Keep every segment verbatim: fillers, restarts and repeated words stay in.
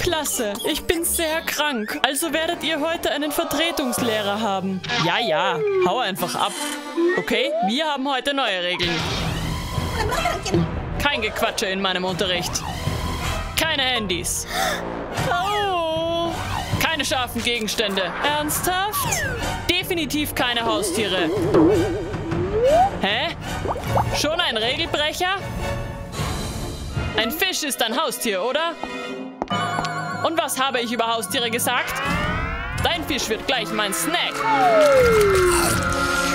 Klasse, ich bin sehr krank. Also werdet ihr heute einen Vertretungslehrer haben. Ja, ja, hau einfach ab. Okay, wir haben heute neue Regeln. Kein Gequatsche in meinem Unterricht. Keine Handys. Oh. Keine scharfen Gegenstände. Ernsthaft? Definitiv keine Haustiere. Hä? Schon ein Regelbrecher? Ein Fisch ist ein Haustier, oder? Und was habe ich über Haustiere gesagt? Dein Fisch wird gleich mein Snack.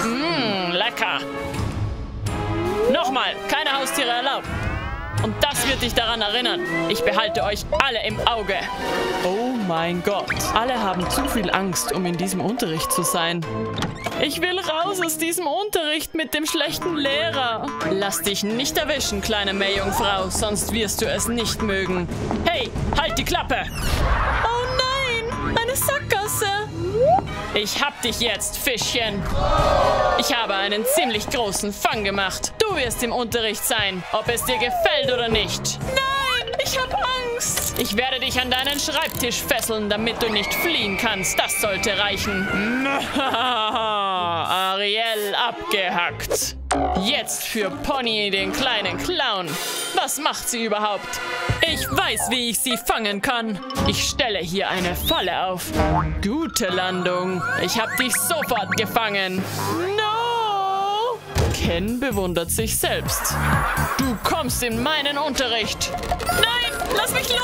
Mmm, lecker. Nochmal, keine Haustiere erlaubt. Und das wird dich daran erinnern. Ich behalte euch alle im Auge. Oh mein Gott. Alle haben zu viel Angst, um in diesem Unterricht zu sein. Ich will raus aus diesem Unterricht mit dem schlechten Lehrer. Lass dich nicht erwischen, kleine Meerjungfrau, sonst wirst du es nicht mögen. Hey, halt die Klappe! Oh nein, eine Sackgasse! Ich hab dich jetzt, Fischchen. Ich habe einen ziemlich großen Fang gemacht. Du wirst im Unterricht sein, ob es dir gefällt oder nicht. Nein, ich hab Angst. Ich werde dich an deinen Schreibtisch fesseln, damit du nicht fliehen kannst. Das sollte reichen. Ariel abgehackt. Jetzt für Pony, den kleinen Clown. Was macht sie überhaupt? Ich weiß, wie ich sie fangen kann. Ich stelle hier eine Falle auf. Gute Landung. Ich habe dich sofort gefangen. No! Ken bewundert sich selbst. Du kommst in meinen Unterricht. Nein, lass mich los!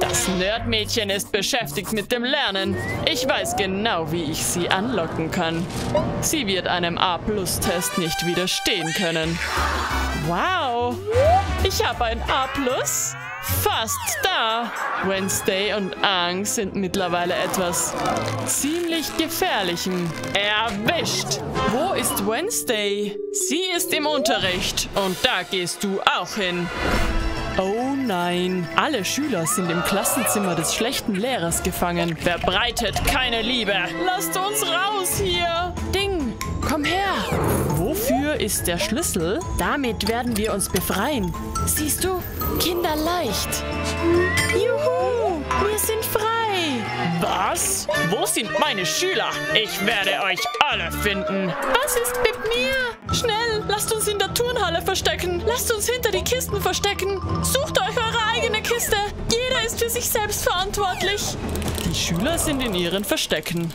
Das Nerdmädchen ist beschäftigt mit dem Lernen. Ich weiß genau, wie ich sie anlocken kann. Sie wird einem A-Plus-Test nicht widerstehen können. Wow! Ich habe ein A plus. Fast da. Wednesday und Aang sind mittlerweile etwas ziemlich Gefährlichem. Erwischt. Wo ist Wednesday? Sie ist im Unterricht. Und da gehst du auch hin. Oh nein. Alle Schüler sind im Klassenzimmer des schlechten Lehrers gefangen. Verbreitet keine Liebe. Lasst uns raus hier. Ding, komm her. Wofür ist der Schlüssel? Damit werden wir uns befreien. Siehst du? Kinderleicht. Juhu! Wir sind frei. Was? Wo sind meine Schüler? Ich werde euch alle finden. Was ist mit mir? Schnell, lasst uns in der Turnhalle verstecken. Lasst uns hinter die Kisten verstecken. Sucht euch eure eigene Kiste. Jeder ist für sich selbst verantwortlich. Die Schüler sind in ihren Verstecken.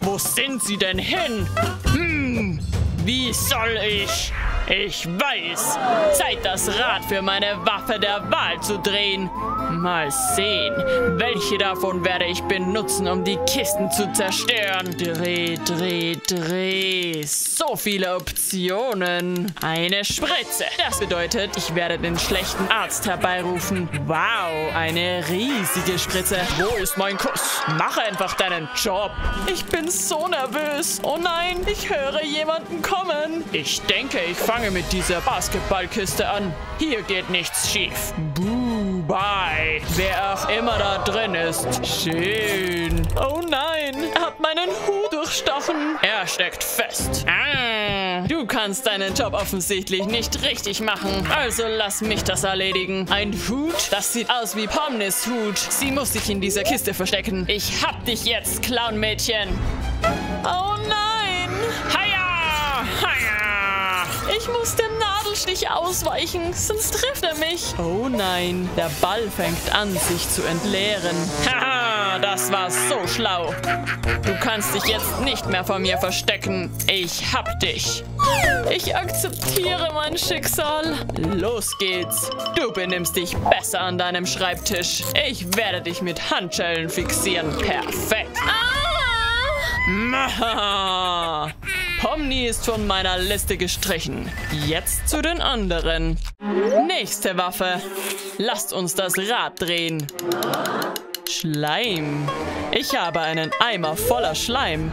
Wo sind sie denn hin? Hm, wie soll ich... Ich weiß, Zeit, das Rad für meine Waffe der Wahl zu drehen. Mal sehen, welche davon werde ich benutzen, um die Kisten zu zerstören. Dreh, dreh, dreh. So viele Optionen. Eine Spritze. Das bedeutet, ich werde den schlechten Arzt herbeirufen. Wow, eine riesige Spritze. Wo ist mein Kuss? Mach einfach deinen Job. Ich bin so nervös. Oh nein, ich höre jemanden kommen. Ich denke, ich fange mit dieser Basketballkiste an. Hier geht nichts schief. Buh, bye. Wer auch immer da drin ist. Schön. Oh nein, er hat meinen Hut durchstochen. Er steckt fest. Ah, du kannst deinen Job offensichtlich nicht richtig machen. Also lass mich das erledigen. Ein Hut? Das sieht aus wie Pomnis Hut. Sie muss sich in dieser Kiste verstecken. Ich hab dich jetzt, Clownmädchen. Oh nein. Haja, haja. Ich muss dem Nadelstich ausweichen, sonst trifft er mich. Oh nein, der Ball fängt an, sich zu entleeren. Haha, das war so schlau. Du kannst dich jetzt nicht mehr vor mir verstecken. Ich hab dich. Ich akzeptiere mein Schicksal. Los geht's. Du benimmst dich besser an deinem Schreibtisch. Ich werde dich mit Handschellen fixieren. Perfekt. Ah! Pomni ist von meiner Liste gestrichen. Jetzt zu den anderen. Nächste Waffe. Lasst uns das Rad drehen. Schleim. Ich habe einen Eimer voller Schleim.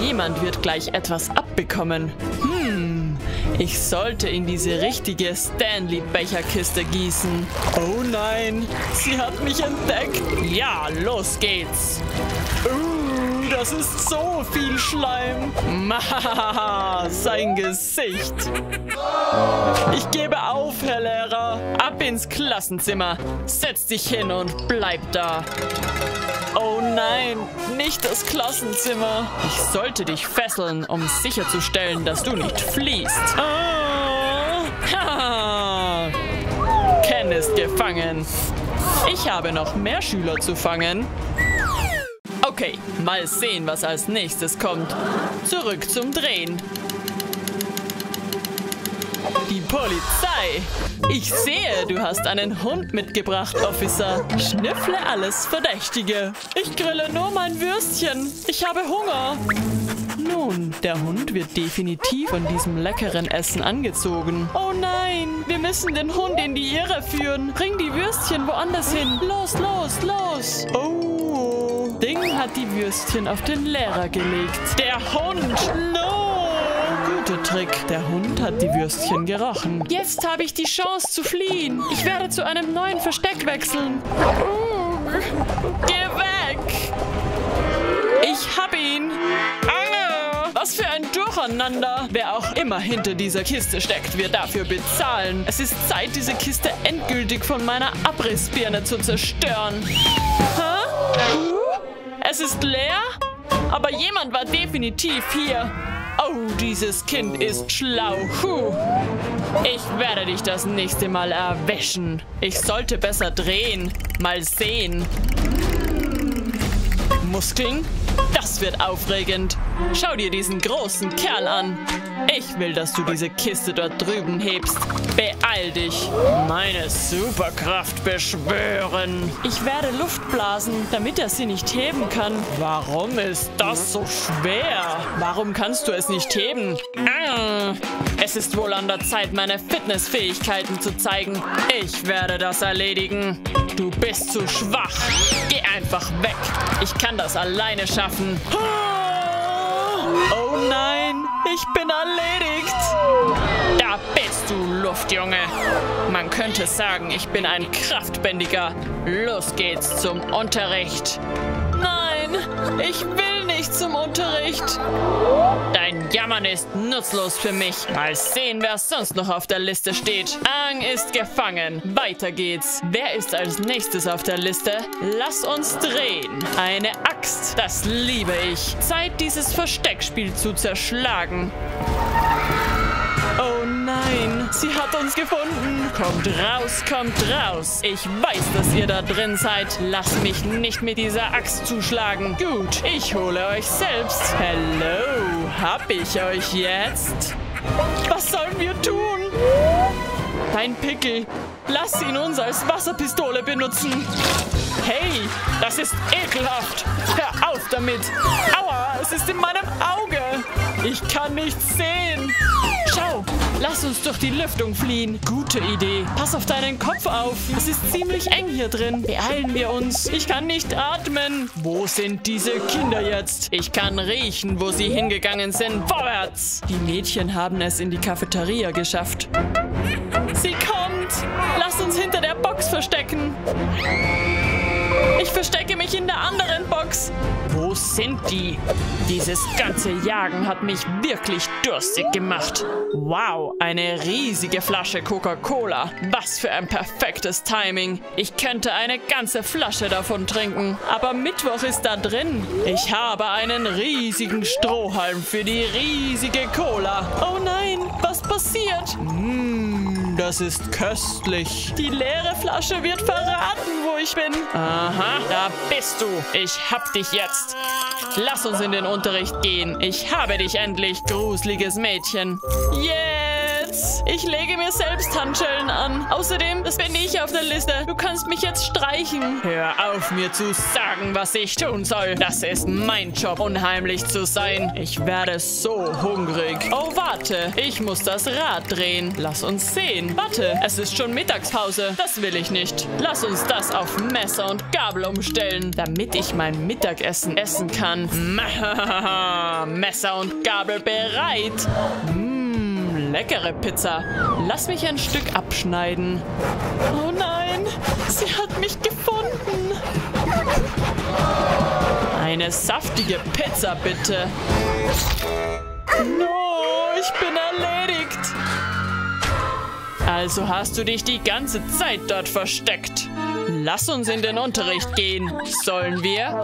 Jemand wird gleich etwas abbekommen. Hm. Ich sollte in diese richtige Stanley-Becherkiste gießen. Oh nein. Sie hat mich entdeckt. Ja, los geht's. Uh. das ist so viel Schleim. Sein Gesicht. Ich gebe auf, Herr Lehrer. Ab ins Klassenzimmer. Setz dich hin und bleib da. Oh nein, nicht das Klassenzimmer. Ich sollte dich fesseln, um sicherzustellen, dass du nicht fliehst. Oh. Ha. Ken ist gefangen. Ich habe noch mehr Schüler zu fangen. Okay, mal sehen, was als nächstes kommt. Zurück zum Drehen. Die Polizei. Ich sehe, du hast einen Hund mitgebracht, Officer. Schnüffle alles Verdächtige. Ich grille nur mein Würstchen. Ich habe Hunger. Nun, der Hund wird definitiv von diesem leckeren Essen angezogen. Oh nein, wir müssen den Hund in die Irre führen. Bring die Würstchen woanders hin. Los, los, los. Oh, Ding hat die Würstchen auf den Lehrer gelegt. Der Hund, no! Guter Trick. Der Hund hat die Würstchen gerochen. Jetzt habe ich die Chance zu fliehen. Ich werde zu einem neuen Versteck wechseln. Geh weg! Ich hab ihn. Was für ein Durcheinander. Wer auch immer hinter dieser Kiste steckt, wird dafür bezahlen. Es ist Zeit, diese Kiste endgültig von meiner Abrissbirne zu zerstören. Huh? Es ist leer? Aber jemand war definitiv hier. Oh, dieses Kind ist schlau. Huh. Ich werde dich das nächste Mal erwischen. Ich sollte besser drehen. Mal sehen. Muskeln? Das wird aufregend. Schau dir diesen großen Kerl an. Ich will, dass du diese Kiste dort drüben hebst. Beeil dich. Meine Superkraft beschwören. Ich werde Luft blasen, damit er sie nicht heben kann. Warum ist das so schwer? Warum kannst du es nicht heben? Ah, es ist wohl an der Zeit, meine Fitnessfähigkeiten zu zeigen. Ich werde das erledigen. Du bist zu schwach. Geh einfach weg. Ich kann das alleine schaffen. Oh nein, ich bin erledigt. Da bist du, Luftjunge. Man könnte sagen, ich bin ein Kraftbändiger. Los geht's zum Unterricht. Nein, ich will nicht zum Unterricht. Dein Jammern ist nutzlos für mich. Mal sehen, wer sonst noch auf der Liste steht. Aang ist gefangen. Weiter geht's. Wer ist als nächstes auf der Liste? Lass uns drehen. Eine Axt. Das liebe ich. Zeit, dieses Versteckspiel zu zerschlagen. Oh nein, sie hat uns gefunden. Kommt raus, kommt raus. Ich weiß, dass ihr da drin seid. Lasst mich nicht mit dieser Axt zuschlagen. Gut, ich hole euch selbst. Hello, hab ich euch jetzt? Was sollen wir tun? Dein Pickel. Lass ihn uns als Wasserpistole benutzen. Hey, das ist ekelhaft. Hör auf damit. Aua, es ist in meinem Auge. Ich kann nichts sehen. Schau, lass uns durch die Lüftung fliehen. Gute Idee. Pass auf deinen Kopf auf. Es ist ziemlich eng hier drin. Beeilen wir uns. Ich kann nicht atmen. Wo sind diese Kinder jetzt? Ich kann riechen, wo sie hingegangen sind. Vorwärts! Die Mädchen haben es in die Cafeteria geschafft. Sie kommt! Lass uns hinter der Box verstecken. Ich verstecke mich in der anderen Box. Wo sind die? Dieses ganze Jagen hat mich wirklich durstig gemacht. Wow, eine riesige Flasche Coca-Cola. Was für ein perfektes Timing. Ich könnte eine ganze Flasche davon trinken. Aber Mittwoch ist da drin. Ich habe einen riesigen Strohhalm für die riesige Cola. Oh nein, was passiert? Mmh. Das ist köstlich. Die leere Flasche wird verraten, wo ich bin. Aha, da bist du. Ich hab dich jetzt. Lass uns in den Unterricht gehen. Ich habe dich endlich, gruseliges Mädchen. Jetzt! Ich lege mir selbst Handschellen an. Außerdem, das bin ich auf der Liste. Du kannst mich jetzt streichen. Hör auf, mir zu sagen, was ich tun soll. Das ist mein Job, unheimlich zu sein. Ich werde so hungrig. Oh, warte. Ich muss das Rad drehen. Lass uns sehen. Warte, es ist schon Mittagspause. Das will ich nicht. Lass uns das auf Messer und Gabel umstellen, damit ich mein Mittagessen essen kann. Messer und Gabel bereit. Mmh, leckere Pizza. Lass mich ein Stück abschneiden. Oh nein, sie hat mich gefunden. Eine eine saftige Pizza, bitte. No, ich bin erledigt. Also hast du dich die ganze Zeit dort versteckt. Lass uns in den Unterricht gehen. Sollen wir?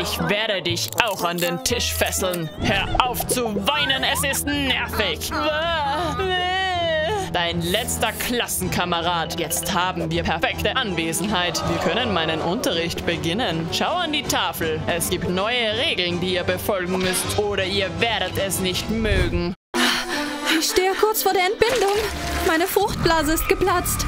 Ich werde dich auch an den Tisch fesseln. Hör auf zu weinen, es ist nervig. Dein letzter Klassenkamerad. Jetzt haben wir perfekte Anwesenheit. Wir können meinen Unterricht beginnen. Schau an die Tafel. Es gibt neue Regeln, die ihr befolgen müsst, oder ihr werdet es nicht mögen. Ich stehe kurz vor der Entbindung. Meine Fruchtblase ist geplatzt.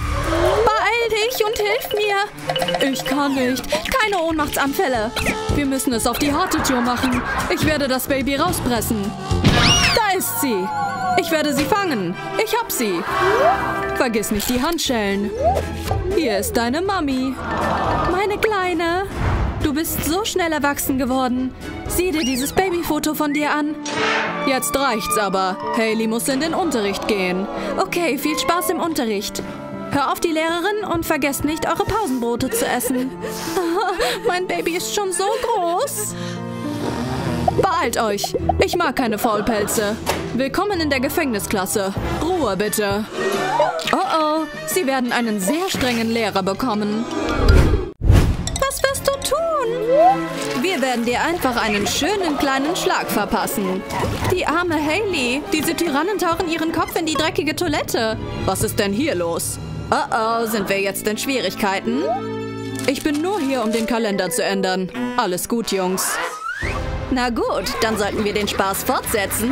Beeil dich und hilf mir. Ich kann nicht. Keine Ohnmachtsanfälle. Wir müssen es auf die harte Tour machen. Ich werde das Baby rauspressen. Da ist sie. Ich werde sie fangen. Ich hab sie. Vergiss nicht die Handschellen. Hier ist deine Mami. Meine Kleine. Du bist so schnell erwachsen geworden. Sieh dir dieses Babyfoto von dir an. Jetzt reicht's aber. Hailey muss in den Unterricht gehen. Okay, viel Spaß im Unterricht. Hör auf die Lehrerin und vergesst nicht, eure Pausenbrote zu essen. Mein Baby ist schon so groß. Beeilt euch. Ich mag keine Faulpelze. Willkommen in der Gefängnisklasse. Ruhe bitte. Oh oh, sie werden einen sehr strengen Lehrer bekommen. Was wirst du tun? Wir werden dir einfach einen schönen kleinen Schlag verpassen. Die arme Hailey. Diese Tyrannen tauchen ihren Kopf in die dreckige Toilette. Was ist denn hier los? Oh oh, sind wir jetzt in Schwierigkeiten? Ich bin nur hier, um den Kalender zu ändern. Alles gut, Jungs. Na gut, dann sollten wir den Spaß fortsetzen.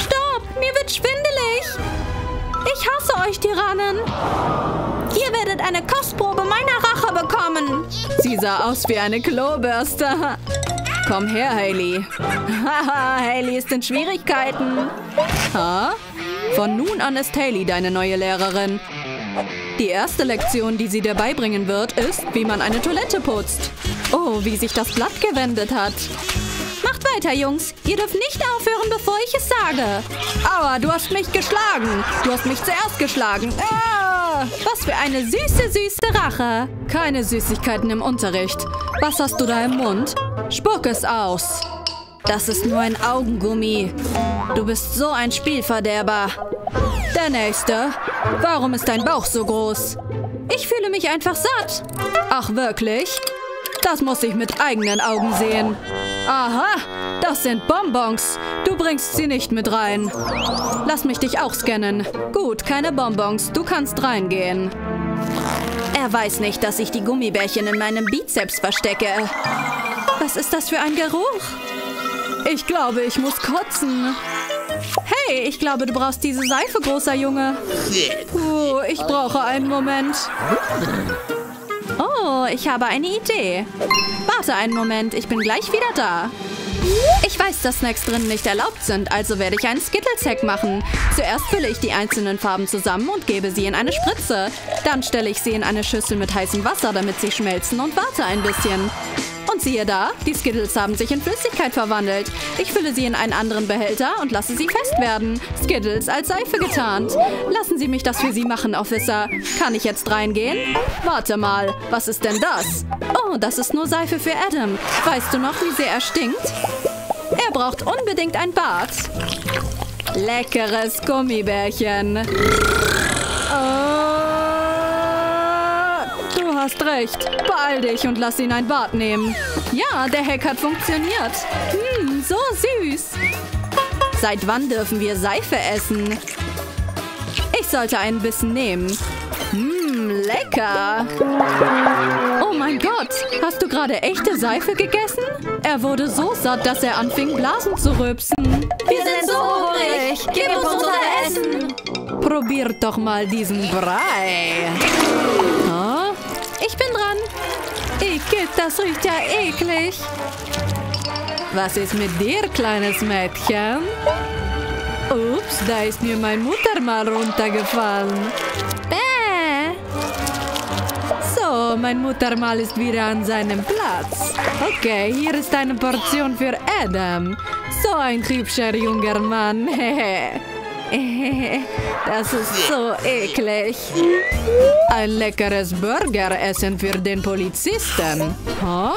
Stopp, mir wird schwindelig. Ich hasse euch, Tyrannen. Ihr werdet eine Kostprobe meiner Rache bekommen. Sie sah aus wie eine Klobürste. Komm her, Hailey. Haha, Hailey ist in Schwierigkeiten. Ha? Von nun an ist Hailey deine neue Lehrerin. Die erste Lektion, die sie dir beibringen wird, ist, wie man eine Toilette putzt. Oh, wie sich das Blatt gewendet hat. Macht weiter, Jungs. Ihr dürft nicht aufhören, bevor ich es sage. Aua, du hast mich geschlagen. Du hast mich zuerst geschlagen. Ah, was für eine süße, süße Rache. Keine Süßigkeiten im Unterricht. Was hast du da im Mund? Spuck es aus. Das ist nur ein Augengummi. Du bist so ein Spielverderber. Der nächste. Warum ist dein Bauch so groß? Ich fühle mich einfach satt. Ach, wirklich? Das muss ich mit eigenen Augen sehen. Aha, das sind Bonbons. Du bringst sie nicht mit rein. Lass mich dich auch scannen. Gut, keine Bonbons. Du kannst reingehen. Er weiß nicht, dass ich die Gummibärchen in meinem Bizeps verstecke. Was ist das für ein Geruch? Ich glaube, ich muss kotzen. Hey, ich glaube, du brauchst diese Seife, großer Junge. Oh, ich brauche einen Moment. Oh, ich habe eine Idee. Warte einen Moment, ich bin gleich wieder da. Ich weiß, dass Snacks drin nicht erlaubt sind, also werde ich einen Skittles-Hack machen. Zuerst fülle ich die einzelnen Farben zusammen und gebe sie in eine Spritze. Dann stelle ich sie in eine Schüssel mit heißem Wasser, damit sie schmelzen, und warte ein bisschen. Und siehe da, die Skittles haben sich in Flüssigkeit verwandelt. Ich fülle sie in einen anderen Behälter und lasse sie fest werden. Skittles als Seife getarnt. Lassen Sie mich das für Sie machen, Officer. Kann ich jetzt reingehen? Warte mal, was ist denn das? Oh, das ist nur Seife für Adam. Weißt du noch, wie sehr er stinkt? Er braucht unbedingt ein Bad. Leckeres Gummibärchen. Du hast recht. Beeil dich und lass ihn ein Bad nehmen. Ja, der Hack hat funktioniert. Hm, so süß. Seit wann dürfen wir Seife essen? Ich sollte ein bisschen nehmen. Hm, lecker. Oh mein Gott, hast du gerade echte Seife gegessen? Er wurde so satt, dass er anfing, Blasen zu rülpsen. Wir sind so hungrig. Gib uns unser Essen. Probiert doch mal diesen Brei. Ich bin dran. Igitt, das riecht ja eklig. Was ist mit dir, kleines Mädchen? Ups, da ist mir mein Muttermal runtergefallen. Bäh. So, mein Muttermal ist wieder an seinem Platz. Okay, hier ist eine Portion für Adam. So ein hübscher junger Mann. Das ist so eklig. Ein leckeres Burgeressen für den Polizisten. Huh?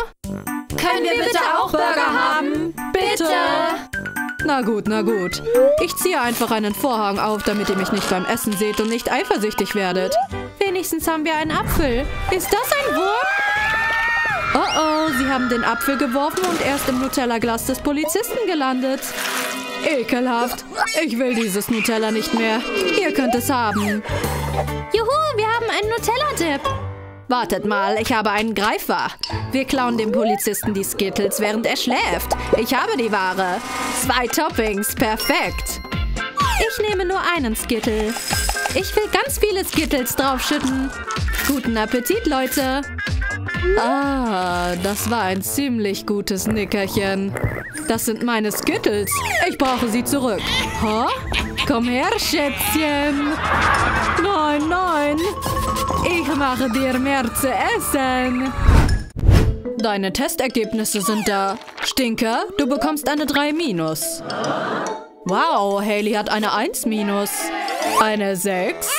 Können wir bitte auch Burger haben? Bitte! Na gut, na gut. Ich ziehe einfach einen Vorhang auf, damit ihr mich nicht beim Essen seht und nicht eifersüchtig werdet. Wenigstens haben wir einen Apfel. Ist das ein Wurm? Oh oh, sie haben den Apfel geworfen und erst im Nutella-Glas des Polizisten gelandet. Ekelhaft. Ich will dieses Nutella nicht mehr. Ihr könnt es haben. Juhu, wir haben einen Nutella-Dip. Wartet mal, ich habe einen Greifer. Wir klauen dem Polizisten die Skittles, während er schläft. Ich habe die Ware. Zwei Toppings, perfekt. Ich nehme nur einen Skittle. Ich will ganz viele Skittles draufschütten. Guten Appetit, Leute. Ah, das war ein ziemlich gutes Nickerchen. Das sind meine Skittles. Ich brauche sie zurück. Ha? Komm her, Schätzchen. Nein, nein. Ich mache dir mehr zu essen. Deine Testergebnisse sind da. Stinker, du bekommst eine drei minus. Wow, Hailey hat eine eins minus. Eine sechs?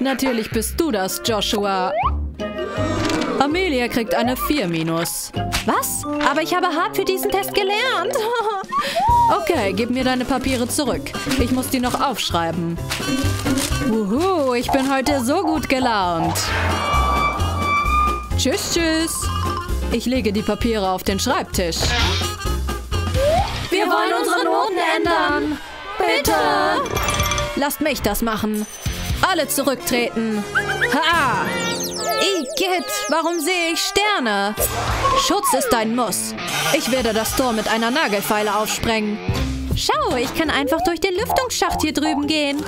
Natürlich bist du das, Joshua. Amelia kriegt eine vier minus. Was? Aber ich habe hart für diesen Test gelernt. Okay, gib mir deine Papiere zurück. Ich muss die noch aufschreiben. Wuhu, ich bin heute so gut gelaunt. Tschüss, tschüss. Ich lege die Papiere auf den Schreibtisch. Wir wollen unsere Noten ändern. Bitte. Lasst mich das machen. Alle zurücktreten. Ha! Igitt, warum sehe ich Sterne? Schutz ist ein Muss. Ich werde das Tor mit einer Nagelfeile aufsprengen. Schau, ich kann einfach durch den Lüftungsschacht hier drüben gehen.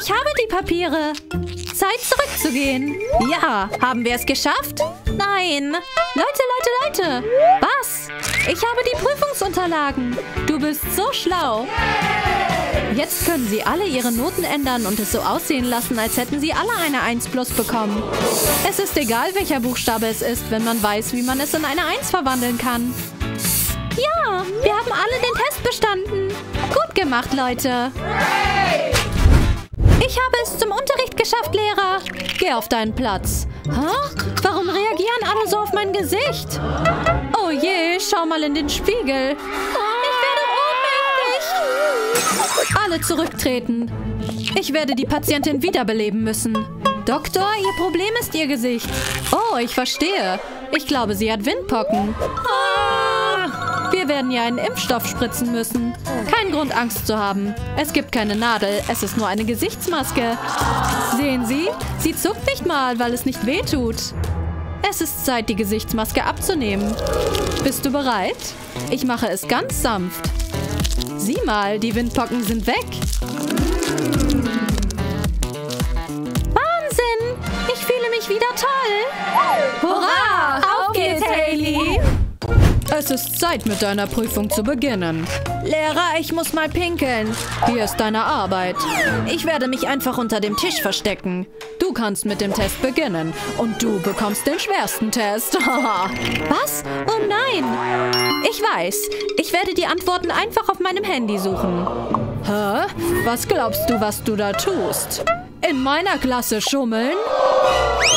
Ich habe die Papiere. Zeit zurückzugehen. Ja, haben wir es geschafft? Nein. Leute, Leute, Leute. Was? Ich habe die Prüfungsunterlagen. Du bist so schlau. Jetzt können sie alle ihre Noten ändern und es so aussehen lassen, als hätten sie alle eine eins plus bekommen. Es ist egal, welcher Buchstabe es ist, wenn man weiß, wie man es in eine eins verwandeln kann. Ja, wir haben alle den Test bestanden. Gut gemacht, Leute. Ich habe es zum Unterricht geschafft, Lehrer. Geh auf deinen Platz. Hä? Warum reagieren alle so auf mein Gesicht? Oh je, schau mal in den Spiegel. Alle zurücktreten. Ich werde die Patientin wiederbeleben müssen. Doktor, ihr Problem ist ihr Gesicht. Oh, ich verstehe. Ich glaube, sie hat Windpocken. Ah! Wir werden ihr einen Impfstoff spritzen müssen. Kein Grund, Angst zu haben. Es gibt keine Nadel. Es ist nur eine Gesichtsmaske. Sehen Sie? Sie zuckt nicht mal, weil es nicht wehtut. Es ist Zeit, die Gesichtsmaske abzunehmen. Bist du bereit? Ich mache es ganz sanft. Sieh mal, die Windpocken sind weg. Wahnsinn! Ich fühle mich wieder toll. Hurra! Auf geht's, Hailey! Es ist Zeit, mit deiner Prüfung zu beginnen. Lehrer, ich muss mal pinkeln. Hier ist deine Arbeit. Ich werde mich einfach unter dem Tisch verstecken. Du kannst mit dem Test beginnen. Und du bekommst den schwersten Test. Was? Oh nein! Ich weiß. Ich werde die Antworten einfach auf meinem Handy suchen. Hä? Was glaubst du, was du da tust? In meiner Klasse schummeln?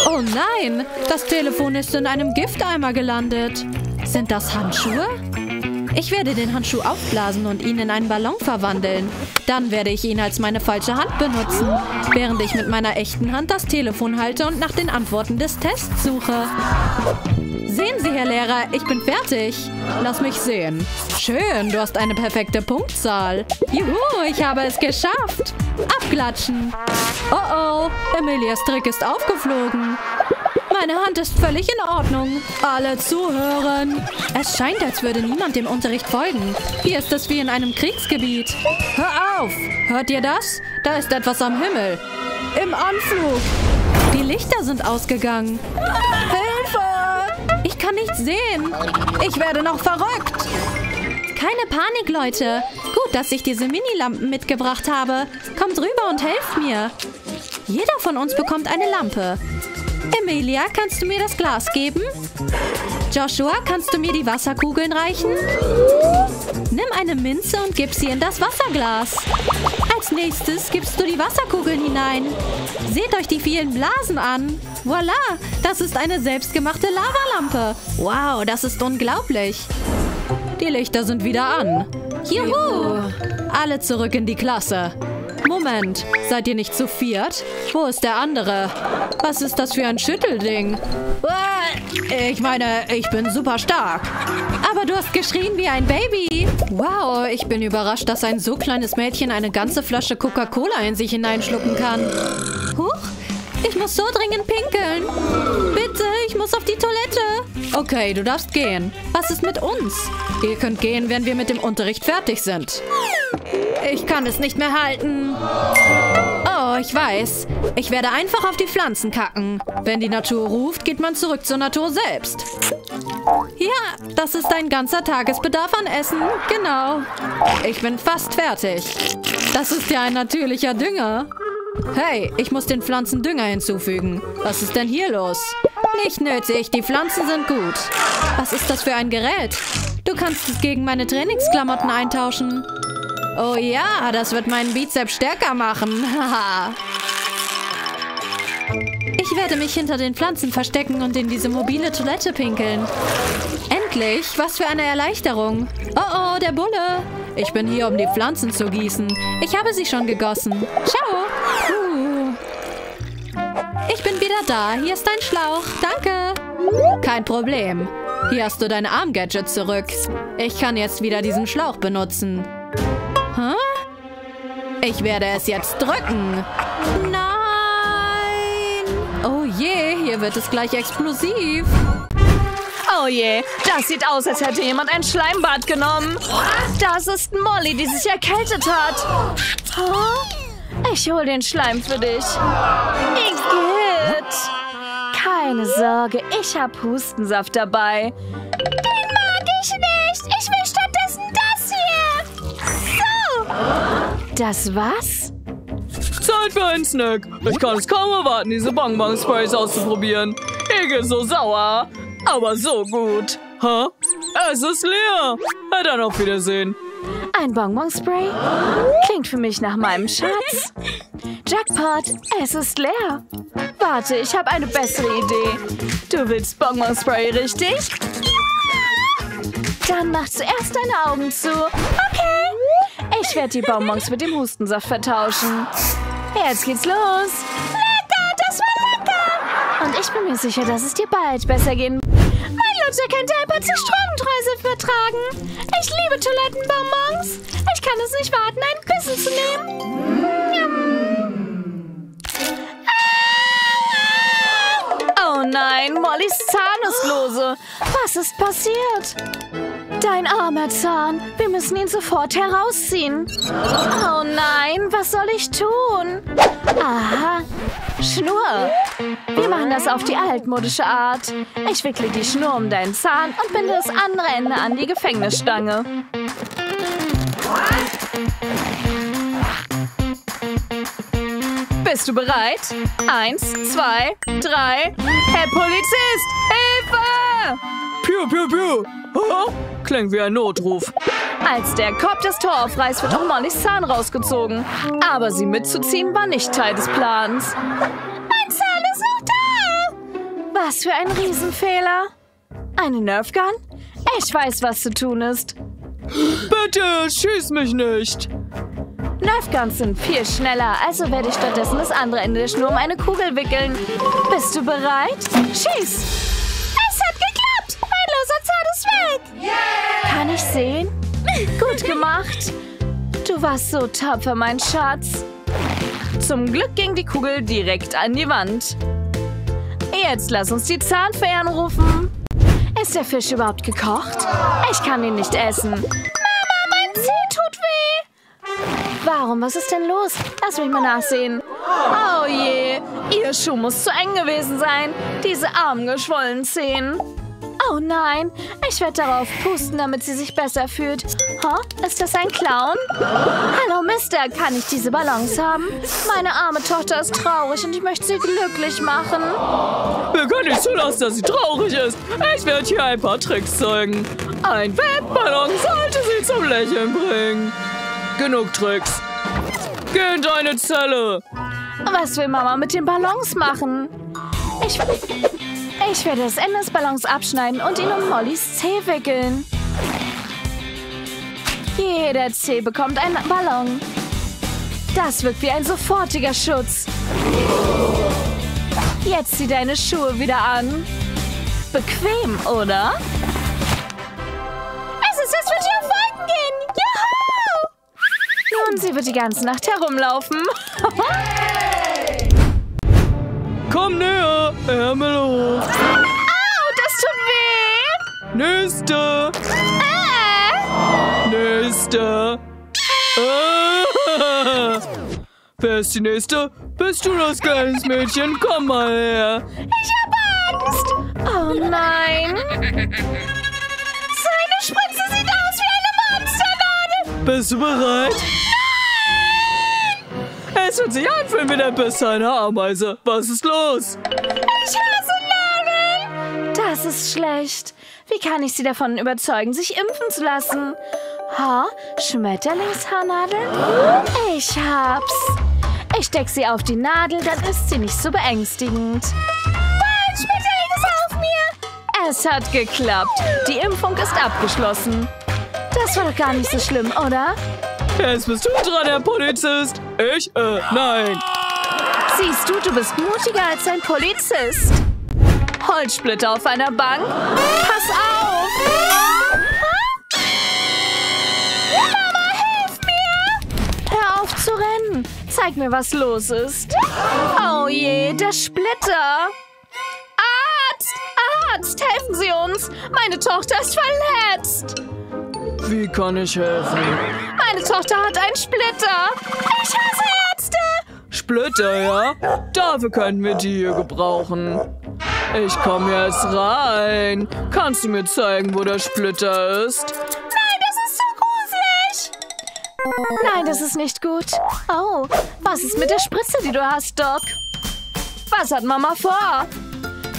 Oh nein! Das Telefon ist in einem Gifteimer gelandet. Sind das Handschuhe? Ich werde den Handschuh aufblasen und ihn in einen Ballon verwandeln. Dann werde ich ihn als meine falsche Hand benutzen, während ich mit meiner echten Hand das Telefon halte und nach den Antworten des Tests suche. Sehen Sie, Herr Lehrer, ich bin fertig. Lass mich sehen. Schön, du hast eine perfekte Punktzahl. Juhu, ich habe es geschafft. Abklatschen. Oh oh, Emilias Trick ist aufgeflogen. Meine Hand ist völlig in Ordnung. Alle zuhören. Es scheint, als würde niemand dem Unterricht folgen. Hier ist es wie in einem Kriegsgebiet. Hör auf! Hört ihr das? Da ist etwas am Himmel. Im Anflug. Die Lichter sind ausgegangen. Hilfe! Ich kann nichts sehen. Ich werde noch verrückt. Keine Panik, Leute. Gut, dass ich diese Minilampen mitgebracht habe. Kommt rüber und helft mir. Jeder von uns bekommt eine Lampe. Emilia, kannst du mir das Glas geben? Joshua, kannst du mir die Wasserkugeln reichen? Nimm eine Minze und gib sie in das Wasserglas. Als nächstes gibst du die Wasserkugeln hinein. Seht euch die vielen Blasen an. Voila, das ist eine selbstgemachte Lavalampe. Wow, das ist unglaublich. Die Lichter sind wieder an. Juhu! Alle zurück in die Klasse. Moment, seid ihr nicht zu viert? Wo ist der andere? Was ist das für ein Schüttelding? Ich meine, ich bin super stark. Aber du hast geschrien wie ein Baby. Wow, ich bin überrascht, dass ein so kleines Mädchen eine ganze Flasche Coca-Cola in sich hineinschlucken kann. Huch, ich muss so dringend pinkeln. Bitte, ich muss auf die Toilette. Okay, du darfst gehen. Was ist mit uns? Ihr könnt gehen, wenn wir mit dem Unterricht fertig sind. Ich kann es nicht mehr halten. Oh, ich weiß. Ich werde einfach auf die Pflanzen kacken. Wenn die Natur ruft, geht man zurück zur Natur selbst. Ja, das ist ein ganzer Tagesbedarf an Essen. Genau. Ich bin fast fertig. Das ist ja ein natürlicher Dünger. Hey, ich muss den Pflanzen Dünger hinzufügen. Was ist denn hier los? Nicht nötig, die Pflanzen sind gut. Was ist das für ein Gerät? Du kannst es gegen meine Trainingsklamotten eintauschen. Oh ja, das wird meinen Bizeps stärker machen. Ich werde mich hinter den Pflanzen verstecken und in diese mobile Toilette pinkeln. Endlich, was für eine Erleichterung. Oh oh, der Bulle. Ich bin hier, um die Pflanzen zu gießen. Ich habe sie schon gegossen. Ciao. Uh. Ich bin wieder da. Hier ist dein Schlauch. Danke. Kein Problem. Hier hast du dein Arm-Gadget zurück. Ich kann jetzt wieder diesen Schlauch benutzen. Huh? Ich werde es jetzt drücken. Nein! Oh je, hier wird es gleich explosiv. Oh je, das sieht aus, als hätte jemand ein Schleimbad genommen. Das ist Molly, die sich erkältet hat. Huh? Ich hole den Schleim für dich. Igitt. Keine Sorge, ich habe Hustensaft dabei. Den mag ich nicht. Ich will stattdessen das hier. So. Das war's? Zeit für einen Snack. Ich kann es kaum erwarten, diese Bonbon-Sprays auszuprobieren. Ich bin so sauer. Aber so gut. Huh? Es ist leer. Na dann auf Wiedersehen. Ein Bonbon-Spray? Klingt für mich nach meinem Schatz. Jackpot, es ist leer. Warte, ich habe eine bessere Idee. Du willst Bonbon-Spray, richtig? Ja! Dann mach zuerst deine Augen zu. Okay. Ich werde die Bonbons mit dem Hustensaft vertauschen. Jetzt geht's los. Lecker, das war lecker. Und ich bin mir sicher, dass es dir bald besser gehen wird. Er könnte ein paar Zerstreuungstreusel vertragen. Ich liebe Toilettenbonbons. Ich kann es nicht warten, einen Küssen zu nehmen. Oh nein, Mollys Zahn ist lose. Was ist passiert? Dein armer Zahn. Wir müssen ihn sofort herausziehen. Oh nein, was soll ich tun? Aha. Schnur. Wir machen das auf die altmodische Art. Ich wickle die Schnur um deinen Zahn und binde das andere Ende an die Gefängnisstange. Bist du bereit? Eins, zwei, drei. Herr Polizist, Hilfe! Piu, piu, piu. Oh, klingt wie ein Notruf. Als der Kopf das Tor aufreißt, wird auch Mollys Zahn rausgezogen. Aber sie mitzuziehen war nicht Teil des Plans. Mein Zahn ist noch da! Was für ein Riesenfehler. Eine Nerfgun? Ich weiß, was zu tun ist. Bitte, schieß mich nicht. Nerfguns sind viel schneller, also werde ich stattdessen das andere Ende der Schnur um eine Kugel wickeln. Bist du bereit? Schieß! Es hat geklappt! Mein loser Zahn ist weg! Yeah. Kann ich sehen? Gut gemacht. Du warst so tapfer, mein Schatz. Zum Glück ging die Kugel direkt an die Wand. Jetzt lass uns die Zahnfee anrufen. Ist der Fisch überhaupt gekocht? Ich kann ihn nicht essen. Mama, mein Zeh tut weh. Warum? Was ist denn los? Lass mich mal nachsehen. Oh je, ihr Schuh muss zu eng gewesen sein. Diese armen, geschwollenen Zehen. Oh nein, ich werde darauf pusten, damit sie sich besser fühlt. Huh? Ist das ein Clown? Hallo, Mister, kann ich diese Balance haben? Meine arme Tochter ist traurig und ich möchte sie glücklich machen. Wir können nicht zulassen, dass sie traurig ist. Ich werde hier ein paar Tricks zeigen. Ein Webballon sollte sie zum Lächeln bringen. Genug Tricks. Geh in deine Zelle. Was will Mama mit den Ballons machen? Ich... Ich werde das Ende des Ballons abschneiden und ihn um Mollys Zeh wickeln. Jeder Zeh bekommt einen Ballon. Das wirkt wie ein sofortiger Schutz. Jetzt zieh deine Schuhe wieder an. Bequem, oder? Es ist, als würde ich auf Wolken gehen. Juhu! Nun, sie wird die ganze Nacht herumlaufen. Komm näher, Ärmel hoch. Au, das tut weh. Nächste. Äh. Nächste. Äh. Wer ist die Nächste? Bist du das Geheimmädchen? Komm mal her. Ich hab Angst. Oh nein. Seine Spritze sieht aus wie eine Monsternadel. Bist du bereit? Es wird sich anfühlen wie der Biss einer Ameise. Was ist los? Ich hasse Nadeln. Das ist schlecht. Wie kann ich sie davon überzeugen, sich impfen zu lassen? Ha? Schmetterlingshaarnadeln? Ich hab's. Ich steck sie auf die Nadel, dann ist sie nicht so beängstigend. Mein Schmetterling ist auf mir. Es hat geklappt. Die Impfung ist abgeschlossen. Das war doch gar nicht so schlimm, oder? Jetzt bist du dran, Herr Polizist. Ich? Äh, nein. Siehst du, du bist mutiger als ein Polizist. Holzsplitter auf einer Bank? Pass auf! Mama, hilf mir! Hör auf zu rennen. Zeig mir, was los ist. Oh je, der Splitter. Arzt! Arzt, helfen Sie uns. Meine Tochter ist verletzt. Wie kann ich helfen? Meine Tochter hat einen Splitter. Ich hasse Ärzte. Splitter, ja? Dafür könnten wir die hier gebrauchen. Ich komme jetzt rein. Kannst du mir zeigen, wo der Splitter ist? Nein, das ist so gruselig. Nein, das ist nicht gut. Oh, was ist mit der Spritze, die du hast, Doc? Was hat Mama vor?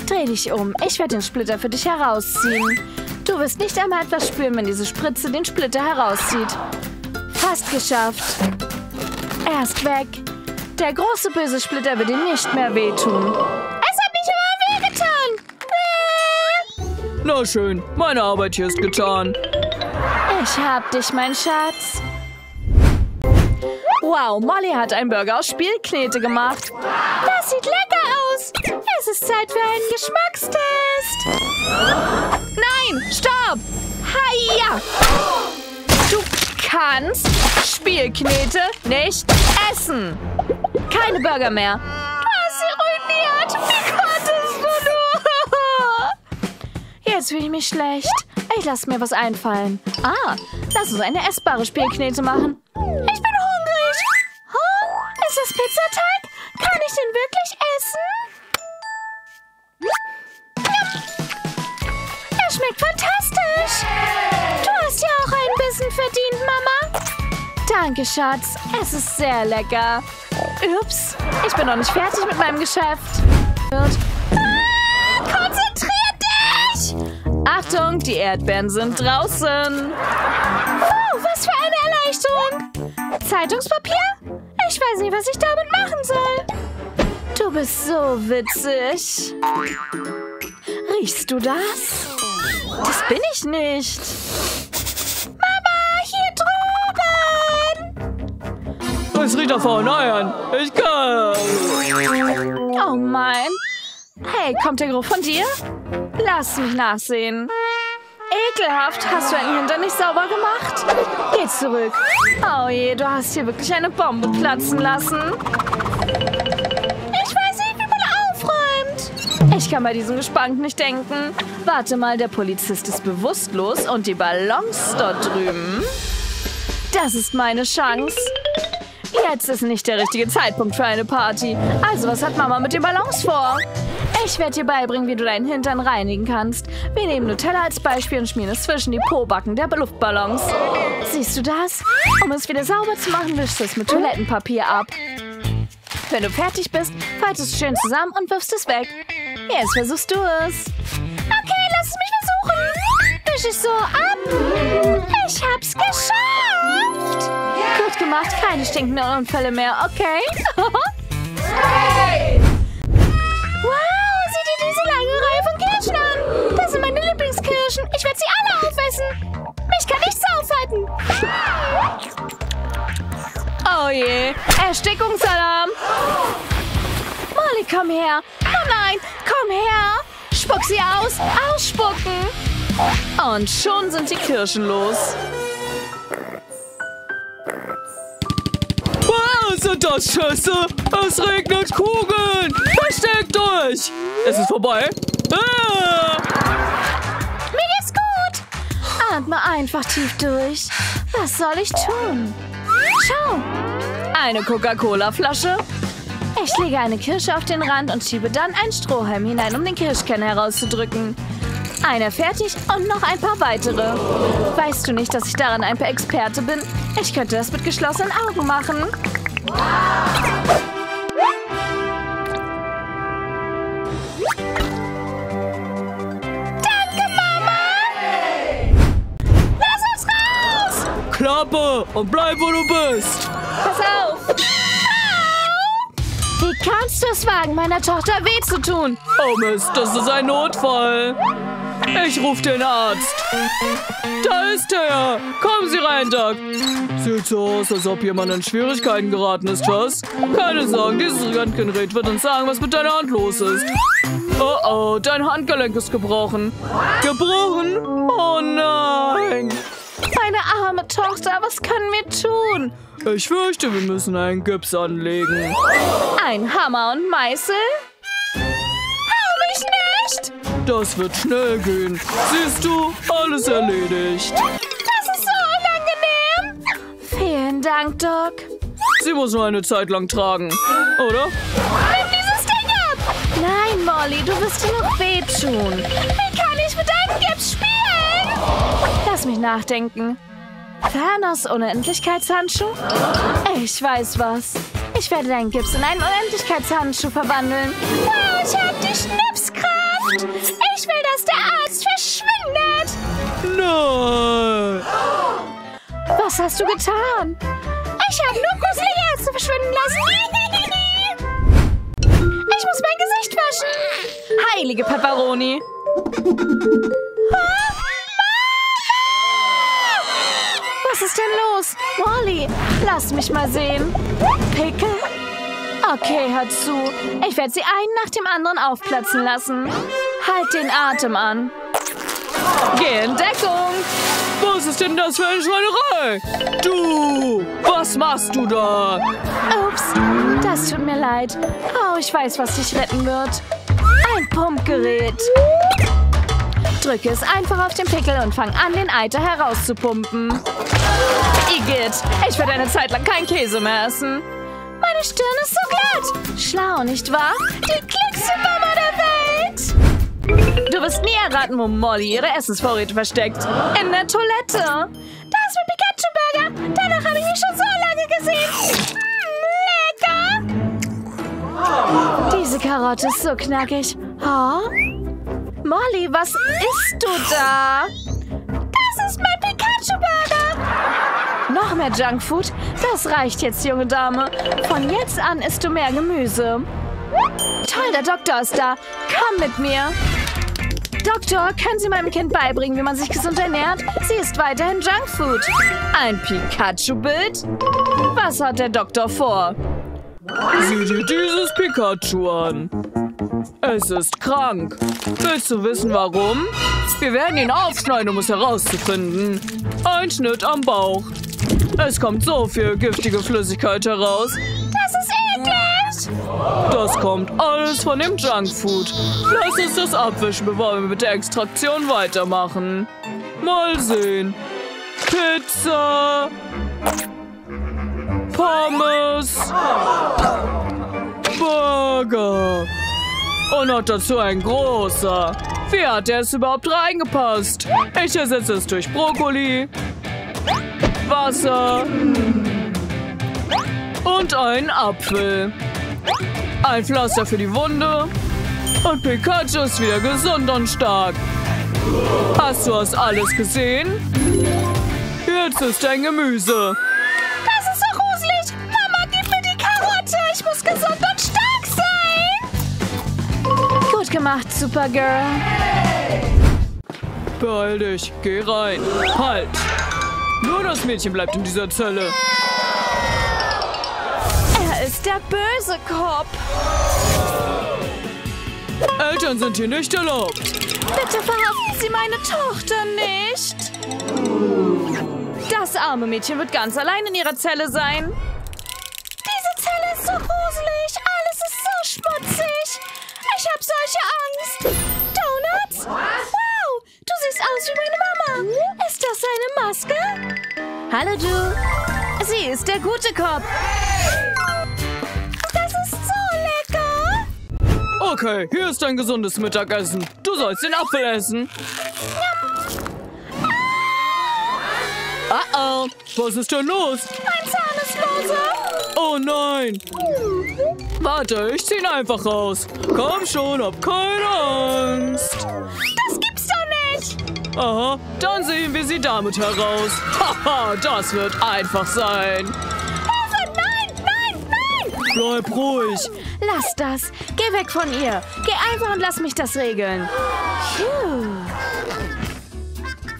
Dreh dich um. Ich werde den Splitter für dich herausziehen. Du wirst nicht einmal etwas spüren, wenn diese Spritze den Splitter herauszieht. Fast geschafft. Er ist weg. Der große böse Splitter wird ihm nicht mehr wehtun. Es hat mich immer wehgetan. Na schön, meine Arbeit hier ist getan. Ich hab dich, mein Schatz. Wow, Molly hat einen Burger aus Spielknete gemacht. Das sieht lecker aus. Es ist Zeit für einen Geschmackstest. Nein, stopp. Hiya. Du kannst Spielknete nicht essen. Keine Burger mehr. Du hast sie ruiniert. Wie konntest du nur? Jetzt fühle ich mich schlecht. Ich lasse mir was einfallen. Ah, lass uns eine essbare Spielknete machen. Ich bin hungrig. Oh, ist das Pizzateig? Kann ich den wirklich essen? Er schmeckt fantastisch. Du hast ja auch einen Bissen verdient, Mama. Danke, Schatz. Es ist sehr lecker. Ups, ich bin noch nicht fertig mit meinem Geschäft. Ah, konzentrier dich! Achtung, die Erdbeeren sind draußen. Oh, was für eine Erleichterung. Zeitungspapier? Ich weiß nicht, was ich damit machen soll. Du bist so witzig. Riechst du das? Das bin ich nicht. Es riecht auf euren Eiern. Ich kann. Oh mein. Hey, kommt der Geruch von dir? Lass mich nachsehen. Ekelhaft. Hast du deinen Hintern nicht sauber gemacht? Geh zurück. Oh je, du hast hier wirklich eine Bombe platzen lassen. Ich weiß nicht, wie man aufräumt. Ich kann bei diesem Gespank nicht denken. Warte mal, der Polizist ist bewusstlos und die Ballons dort drüben. Das ist meine Chance. Jetzt ist nicht der richtige Zeitpunkt für eine Party. Also, was hat Mama mit den Ballons vor? Ich werde dir beibringen, wie du deinen Hintern reinigen kannst. Wir nehmen Nutella als Beispiel und schmieren es zwischen die Pobacken der Luftballons. Siehst du das? Um es wieder sauber zu machen, wischst du es mit Toilettenpapier ab. Wenn du fertig bist, faltest du es schön zusammen und wirfst es weg. Jetzt versuchst du es. Okay, lass es mich versuchen. Wisch es so ab. Ich hab's geschafft. Gut gemacht, keine stinkenden Unfälle mehr, okay? Hey! Wow, sieh dir diese lange Reihe von Kirschen an. Das sind meine Lieblingskirschen. Ich werde sie alle aufessen. Mich kann nichts aufhalten. Oh je, Erstickungsalarm. Molly, komm her. Oh nein, komm her. Spuck sie aus. Ausspucken. Und schon sind die Kirschen los. Wow, sind das Schüsse? Es regnet Kugeln. Versteckt euch. Es ist vorbei. Ah. Mir geht's gut. Atme einfach tief durch. Was soll ich tun? Schau! Eine Coca-Cola-Flasche. Ich lege eine Kirsche auf den Rand und schiebe dann einen Strohhalm hinein, um den Kirschkern herauszudrücken. Einer fertig und noch ein paar weitere. Weißt du nicht, dass ich daran ein paar Experte bin? Ich könnte das mit geschlossenen Augen machen. Klappe und bleib, wo du bist. Pass auf. Au! Wie kannst du es wagen, meiner Tochter weh zu tun? Oh Mist, das ist ein Notfall. Ich rufe den Arzt. Da ist er. Kommen Sie rein, Doc. Sieht so aus, als ob jemand in Schwierigkeiten geraten ist, was? Keine Sorge, dieses Röntgengerät wird uns sagen, was mit deiner Hand los ist. Oh oh, dein Handgelenk ist gebrochen. Gebrochen? Oh nein. Meine arme Tochter, was können wir tun? Ich fürchte, wir müssen einen Gips anlegen. Ein Hammer und Meißel? Hau mich nicht! Das wird schnell gehen. Siehst du, alles erledigt. Das ist so unangenehm. Vielen Dank, Doc. Sie muss nur eine Zeit lang tragen, oder? Nimm dieses Ding ab! Nein, Molly, du wirst dir noch wehtun. Wie kann ich mit einem Gips spielen? Lass mich nachdenken. Thanos Unendlichkeitshandschuh? Ich weiß was. Ich werde deinen Gips in einen Unendlichkeitshandschuh verwandeln. Wow, ich hab die Schnipskraft. Ich will, dass der Arzt verschwindet. Nein. Was hast du getan? Ich habe nur gruselige Ärzte verschwinden lassen. Ich muss mein Gesicht waschen. Heilige Pepperoni. Was ist denn los? Molly, lass mich mal sehen. Pickel? Okay, hör zu. Ich werde sie einen nach dem anderen aufplatzen lassen. Halt den Atem an. Geh in Deckung. Was ist denn das für eine Schweinerei? Du, was machst du da? Ups, das tut mir leid. Oh, ich weiß, was dich retten wird. Ein Pumpgerät. Drücke es einfach auf den Pickel und fang an, den Eiter herauszupumpen. Igitt, ich werde eine Zeit lang keinen Käse mehr essen. Meine Stirn ist so glatt. Schlau, nicht wahr? Die klügste Mama der Welt. Du wirst nie erraten, wo Molly ihre Essensvorräte versteckt. In der Toilette. Da ist mein Pikachu-Burger. Danach habe ich ihn schon so lange gesehen. Mh, lecker. Diese Karotte ist so knackig. Oh. Molly, was isst du da? Das ist mein Pikachu-Burger! Noch mehr Junkfood? Das reicht jetzt, junge Dame. Von jetzt an isst du mehr Gemüse. Toll, der Doktor ist da. Komm mit mir. Doktor, können Sie meinem Kind beibringen, wie man sich gesund ernährt? Sie isst weiterhin Junkfood. Ein Pikachu-Bild? Was hat der Doktor vor? Sieh dir dieses Pikachu an. Es ist krank. Willst du wissen, warum? Wir werden ihn aufschneiden, um es herauszufinden. Ein Schnitt am Bauch. Es kommt so viel giftige Flüssigkeit heraus. Das ist eklig. Das kommt alles von dem Junkfood. Lass uns das abwischen, bevor wir mit der Extraktion weitermachen. Mal sehen. Pizza. Pommes. Burger. Und noch dazu ein großer. Wie hat der es überhaupt reingepasst? Ich ersetze es durch Brokkoli, Wasser und einen Apfel. Ein Pflaster für die Wunde. Und Pikachu ist wieder gesund und stark. Hast du das alles gesehen? Jetzt ist dein Gemüse. Das ist so gruselig. Mama, gib mir die Karotte. Ich muss gesund und stark sein. Gut gemacht, Supergirl. Beeil dich. Geh rein. Halt. Nur das Mädchen bleibt in dieser Zelle. Er ist der böse Kopf. Eltern sind hier nicht erlaubt. Bitte verhaften Sie meine Tochter nicht. Das arme Mädchen wird ganz allein in ihrer Zelle sein. Diese Zelle ist so gruselig. Alles ist so schmutzig. Ich habe solche Angst. Donuts? Wow, du siehst aus wie meine Mama. Ist das eine Maske? Hallo, du. Sie ist der gute Kopf. Okay, hier ist dein gesundes Mittagessen. Du sollst den Apfel essen. Ah, oh, was ist denn los? Mein Zahn ist lose. Oh nein. Warte, ich zieh ihn einfach raus. Komm schon, hab keine Angst. Das gibt's doch nicht. Aha, dann sehen wir sie damit heraus. Haha, das wird einfach sein. Bleib ruhig. Lass das. Geh weg von ihr. Geh einfach und lass mich das regeln. Puh.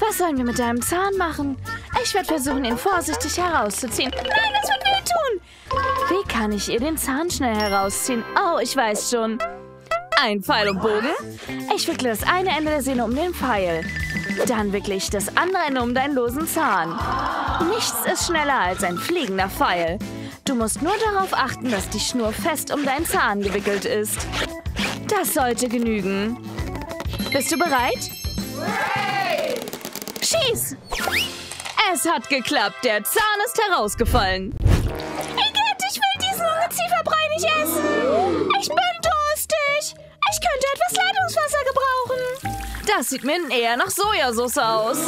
Was sollen wir mit deinem Zahn machen? Ich werde versuchen, ihn vorsichtig herauszuziehen. Nein, das wird wehtun. Wie kann ich ihr den Zahn schnell herausziehen? Oh, ich weiß schon. Ein Pfeil und Bogen. Ich wickle das eine Ende der Sehne um den Pfeil. Dann wickle ich das andere Ende um deinen losen Zahn. Nichts ist schneller als ein fliegender Pfeil. Du musst nur darauf achten, dass die Schnur fest um deinen Zahn gewickelt ist. Das sollte genügen. Bist du bereit? Schieß! Es hat geklappt. Der Zahn ist herausgefallen. Igitt, ich will diesen Ungezieferbrei nicht essen. Ich bin durstig. Ich könnte etwas Leitungswasser gebrauchen. Das sieht mir eher nach Sojasauce aus.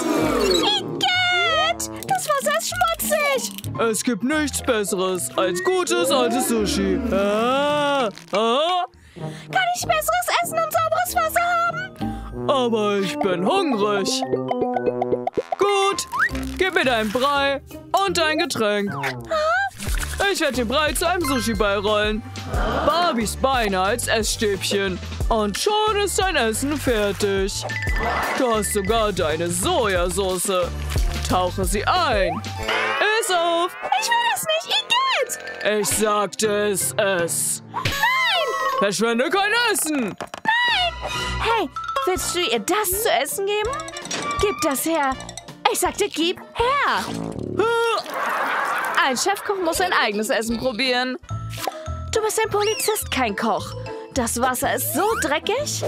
Igitt, das Wasser ist schmutzig. Es gibt nichts Besseres als gutes altes Sushi. Ah, ah. Kann ich besseres Essen und sauberes Wasser haben? Aber ich bin hungrig. Gut, gib mir deinen Brei und dein Getränk. Ich werde den Brei zu einem Sushi-Ball rollen. Barbies Beine als Essstäbchen. Und schon ist dein Essen fertig. Du hast sogar deine Sojasauce. Tauche sie ein. Iss auf! Ich will das nicht, Igitt! Ich sagte es, es. Nein! Verschwende kein Essen! Nein! Hey, willst du ihr das zu essen geben? Gib das her! Ich sagte, gib her! Ein Chefkoch muss sein eigenes Essen probieren. Du bist ein Polizist, kein Koch. Das Wasser ist so dreckig.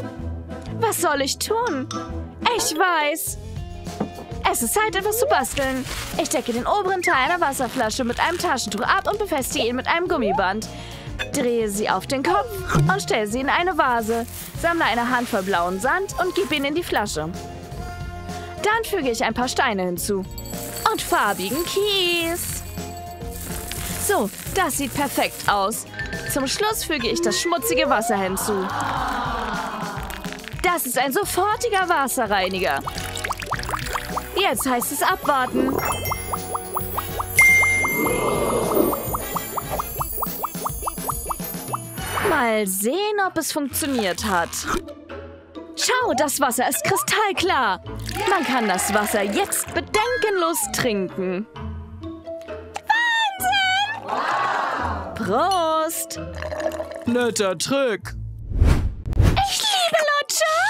Was soll ich tun? Ich weiß. Es ist Zeit, etwas zu basteln. Ich decke den oberen Teil einer Wasserflasche mit einem Taschentuch ab und befestige ihn mit einem Gummiband. Drehe sie auf den Kopf und stelle sie in eine Vase. Sammle eine Handvoll blauen Sand und gebe ihn in die Flasche. Dann füge ich ein paar Steine hinzu. Und farbigen Kies. So, das sieht perfekt aus. Zum Schluss füge ich das schmutzige Wasser hinzu. Das ist ein sofortiger Wasserreiniger. Jetzt heißt es abwarten. Mal sehen, ob es funktioniert hat. Schau, das Wasser ist kristallklar. Man kann das Wasser jetzt bedenkenlos trinken. Wahnsinn! Prost! Netter Trick. Ich liebe Lutscher.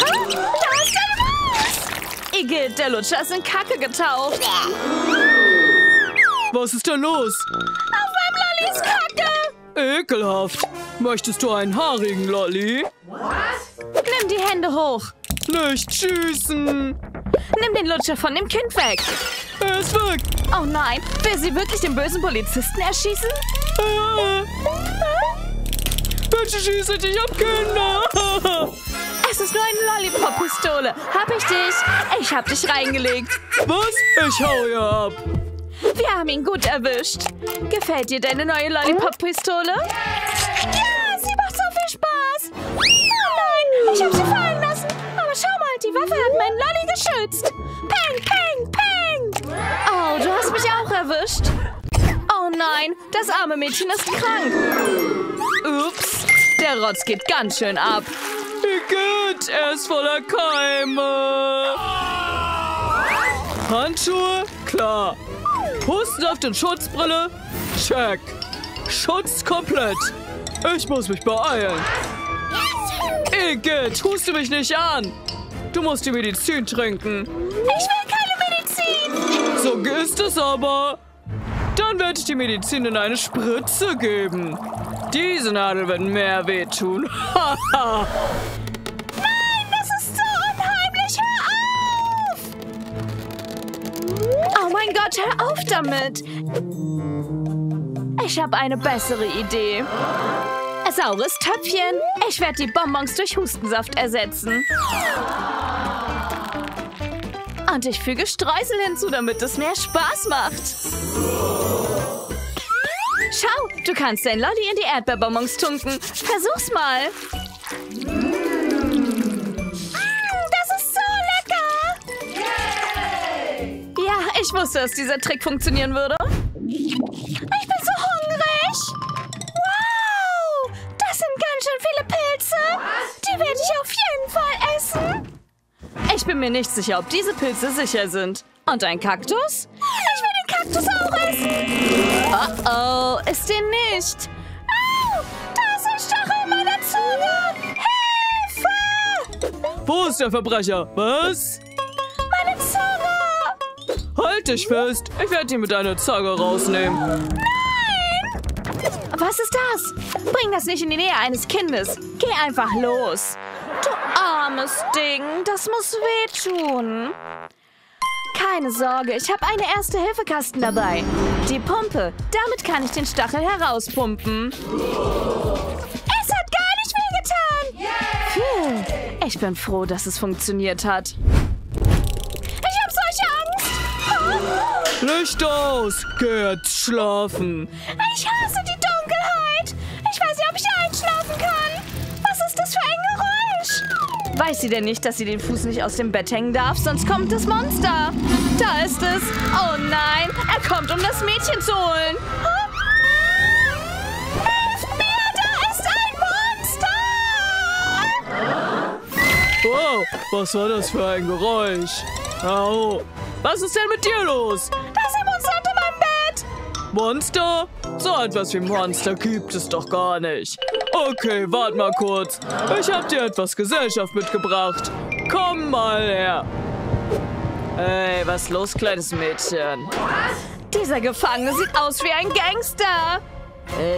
Ah, da ist ein Wasser. Igitt, der Lutscher ist in Kacke getaucht. Was ist denn los? Auf meinem Lolli ist Kacke. Ekelhaft. Möchtest du einen haarigen Lolli? Was? Nimm die Hände hoch. Nicht schießen. Nimm den Lutscher von dem Kind weg. Er ist weg. Oh nein, will sie wirklich den bösen Polizisten erschießen? Ah. Bitte schieße dich ab, Kinder! Es ist nur eine Lollipop-Pistole. Hab ich dich? Ich hab dich reingelegt. Was? Ich hau ihr ab. Wir haben ihn gut erwischt. Gefällt dir deine neue Lollipop-Pistole? Ja, sie macht so viel Spaß. Oh nein, ich hab sie fallen lassen. Aber schau mal, die Waffe hat meinen Lolli geschützt. Peng, peng, peng. Oh, du hast mich auch erwischt. Oh nein, das arme Mädchen ist krank. Ups, der Rotz geht ganz schön ab. Igitt, er ist voller Keime. Handschuhe? Klar. Hustensaft und Schutzbrille? Check. Schutz komplett. Ich muss mich beeilen. Igitt, huste mich nicht an. Du musst die Medizin trinken. Ich will keine Medizin. So ist es aber. Dann werde ich die Medizin in eine Spritze geben. Diese Nadel wird mehr wehtun. Haha. Nein, das ist so unheimlich. Hör auf! Oh mein Gott, hör auf damit. Ich habe eine bessere Idee. Saures Töpfchen. Ich werde die Bonbons durch Hustensaft ersetzen. Und ich füge Streusel hinzu, damit es mehr Spaß macht. Schau, du kannst dein Lolli in die Erdbeerbonbons tunken. Versuch's mal. Ah, das ist so lecker. Yay. Ja, ich wusste, dass dieser Trick funktionieren würde. Ich bin so hungrig. Wow, das sind ganz schön viele Pilze. Die werde ich auf jeden Fall essen. Ich bin mir nicht sicher, ob diese Pilze sicher sind. Und ein Kaktus? Ich will den Kaktus auch essen. Oh, oh, ist den nicht. Au, da ist ein Stachel in meiner Zunge. Hilfe! Wo ist der Verbrecher? Was? Meine Zunge. Halt dich fest. Ich werde ihn mit deiner Zange rausnehmen. Nein! Was ist das? Bring das nicht in die Nähe eines Kindes. Geh einfach los. Du armes Ding, das muss wehtun. Keine Sorge, ich habe einen Erste-Hilfe-Kasten dabei. Die Pumpe. Damit kann ich den Stachel herauspumpen. Es hat gar nicht wehgetan. Yeah. Puh, ich bin froh, dass es funktioniert hat. Ich habe solche Angst. Oh. Licht aus. Geh jetzt schlafen. Ich hasse die Dunkelheit. Ich weiß nicht, ob ich einschlafen kann. Was ist das für ein Geräusch? Weiß sie denn nicht, dass sie den Fuß nicht aus dem Bett hängen darf? Sonst kommt das Monster. Da ist es. Oh nein, er kommt, um das Mädchen zu holen. Hilf mir, da ist ein Monster! Wow, was war das für ein Geräusch? Au. Was ist denn mit dir los? Da ist ein Monster unter meinem Bett. Monster? So etwas wie Monster gibt es doch gar nicht. Okay, warte mal kurz. Ich hab dir etwas Gesellschaft mitgebracht. Komm mal her. Ey, was los, kleines Mädchen? Dieser Gefangene sieht aus wie ein Gangster.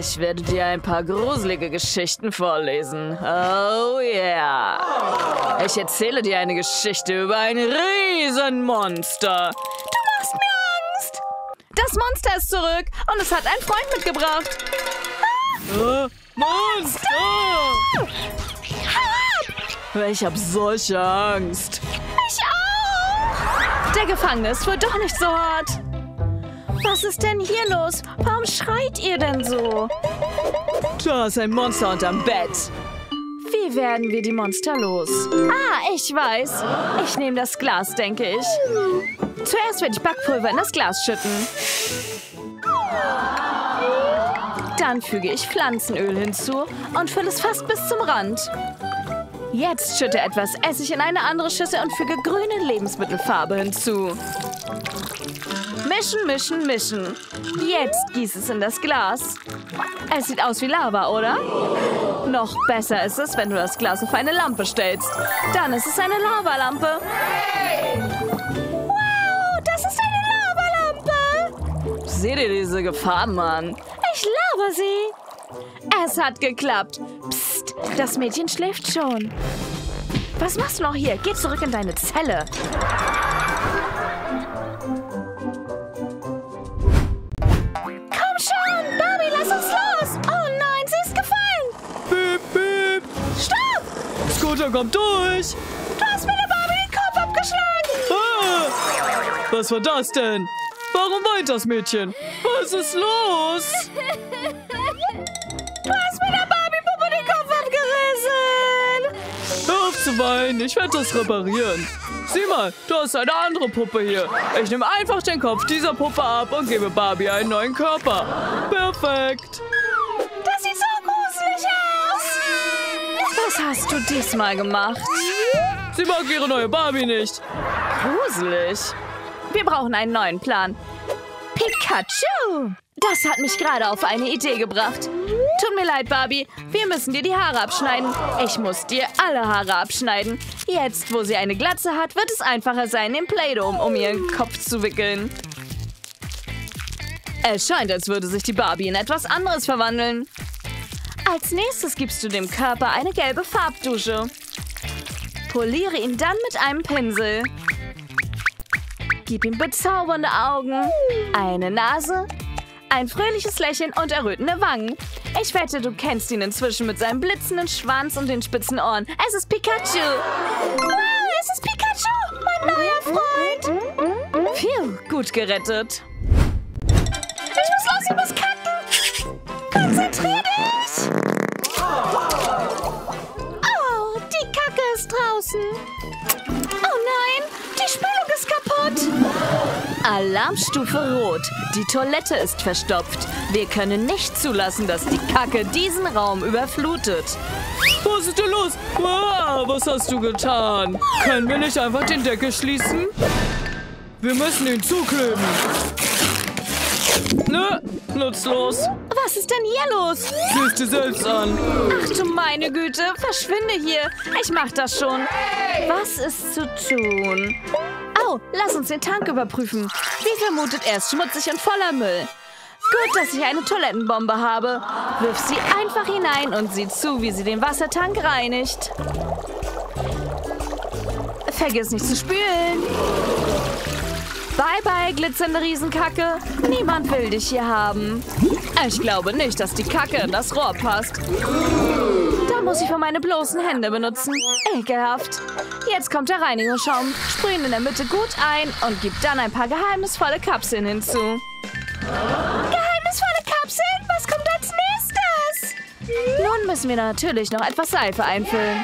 Ich werde dir ein paar gruselige Geschichten vorlesen. Oh yeah. Ich erzähle dir eine Geschichte über ein Riesenmonster. Du machst mir Angst. Das Monster ist zurück und es hat einen Freund mitgebracht. Ah. Monster! Hau ab! Ich hab solche Angst. Ich auch! Der Gefangene ist wohl doch nicht so hart. Was ist denn hier los? Warum schreit ihr denn so? Da ist ein Monster unterm Bett. Wie werden wir die Monster los? Ah, ich weiß. Ich nehme das Glas, denke ich. Zuerst werde ich Backpulver in das Glas schütten. Dann füge ich Pflanzenöl hinzu und fülle es fast bis zum Rand. Jetzt schütte etwas Essig in eine andere Schüssel und füge grüne Lebensmittelfarbe hinzu. Mischen, mischen, mischen. Jetzt gieße es in das Glas. Es sieht aus wie Lava, oder? Noch besser ist es, wenn du das Glas auf eine Lampe stellst. Dann ist es eine Lavalampe. Wow, das ist eine Lavalampe! Seht ihr diese Gefahren an? Ich labe sie. Es hat geklappt. Psst, das Mädchen schläft schon. Was machst du noch hier? Geh zurück in deine Zelle. Komm schon, Barbie, lass uns los. Oh nein, sie ist gefallen. Mutter kommt durch. Du hast mir der Barbie den Kopf abgeschlagen. Ah, was war das denn? Warum weint das Mädchen? Was ist los? Du hast mir der Barbie-Puppe den Kopf abgerissen. Hör auf zu weinen, ich werde das reparieren. Sieh mal, du hast eine andere Puppe hier. Ich nehme einfach den Kopf dieser Puppe ab und gebe Barbie einen neuen Körper. Perfekt. Das sieht so gruselig aus. Was hast du diesmal gemacht? Sie mag ihre neue Barbie nicht. Gruselig. Wir brauchen einen neuen Plan. Pikachu! Das hat mich gerade auf eine Idee gebracht. Tut mir leid, Barbie. Wir müssen dir die Haare abschneiden. Ich muss dir alle Haare abschneiden. Jetzt, wo sie eine Glatze hat, wird es einfacher sein, den Play-Doh um ihren Kopf zu wickeln. Es scheint, als würde sich die Barbie in etwas anderes verwandeln. Als nächstes gibst du dem Körper eine gelbe Farbdusche. Poliere ihn dann mit einem Pinsel. Gib ihm bezaubernde Augen, eine Nase, ein fröhliches Lächeln und errötende Wangen. Ich wette, du kennst ihn inzwischen mit seinem blitzenden Schwanz und den spitzen Ohren. Es ist Pikachu! Wow, es ist Pikachu, mein neuer Freund! Phew, gut gerettet. Ich muss los, ich muss kacken! Konzentrier dich! Oh, die Kacke ist draußen. Oh nein, die Spülung ist kaputt. Alarmstufe Rot. Die Toilette ist verstopft. Wir können nicht zulassen, dass die Kacke diesen Raum überflutet. Was ist denn los? Wow, was hast du getan? Können wir nicht einfach den Deckel schließen? Wir müssen ihn zukleben. Ne, nutzlos. Was ist denn hier los? Sieh es dir selbst an. Ach du meine Güte, verschwinde hier. Ich mach das schon. Was ist zu tun? Oh, lass uns den Tank überprüfen. Wie vermutet, er ist schmutzig und voller Müll. Gut, dass ich eine Toilettenbombe habe. Wirf sie einfach hinein und sieh zu, wie sie den Wassertank reinigt. Vergiss nicht zu spülen. Bye bye, glitzernde Riesenkacke. Niemand will dich hier haben. Ich glaube nicht, dass die Kacke in das Rohr passt. Da muss ich für meine bloßen Hände benutzen. Ekelhaft. Jetzt kommt der Reinigungsschaum. Sprüh ihn in der Mitte gut ein und gib dann ein paar geheimnisvolle Kapseln hinzu. Geheimnisvolle Kapseln? Was kommt als nächstes? Nun müssen wir natürlich noch etwas Seife einfüllen.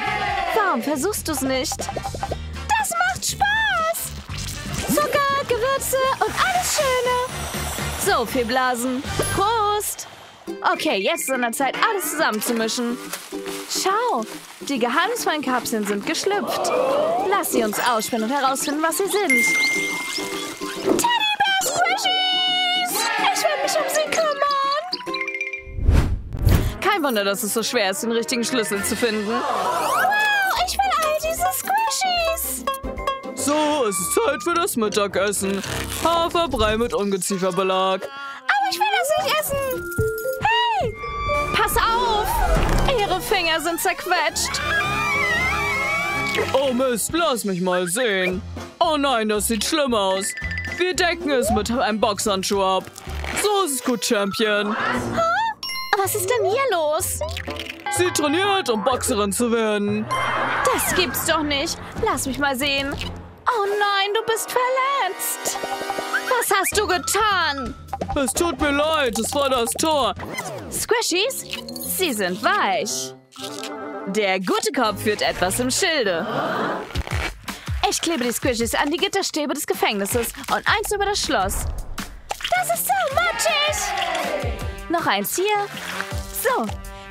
Warum versuchst du es nicht? Das macht Spaß! Zucker! Gewürze und alles Schöne. So viel Blasen. Prost! Okay, jetzt ist an der Zeit, alles zusammenzumischen. Schau, die geheimnisvollen Kapseln sind geschlüpft. Lass sie uns ausspannen und herausfinden, was sie sind. Teddybär Squishies! Ich werde mich um sie kümmern. Kein Wunder, dass es so schwer ist, den richtigen Schlüssel zu finden. Wow, ich will all diese Squishies! So, es ist Zeit für das Mittagessen. Haferbrei mit Ungezieferbelag. Aber ich will das nicht essen. Hey! Pass auf! Ihre Finger sind zerquetscht. Oh Mist, lass mich mal sehen. Oh nein, das sieht schlimm aus. Wir decken es mit einem Boxhandschuh ab. So ist es gut, Champion. Huh? Was ist denn hier los? Sie trainiert, um Boxerin zu werden. Das gibt's doch nicht. Lass mich mal sehen. Oh nein, du bist verletzt. Was hast du getan? Es tut mir leid, es war das Tor. Squishies, sie sind weich. Der gute Kopf führt etwas im Schilde. Ich klebe die Squishies an die Gitterstäbe des Gefängnisses und eins über das Schloss. Das ist so matschig. Noch eins hier. So,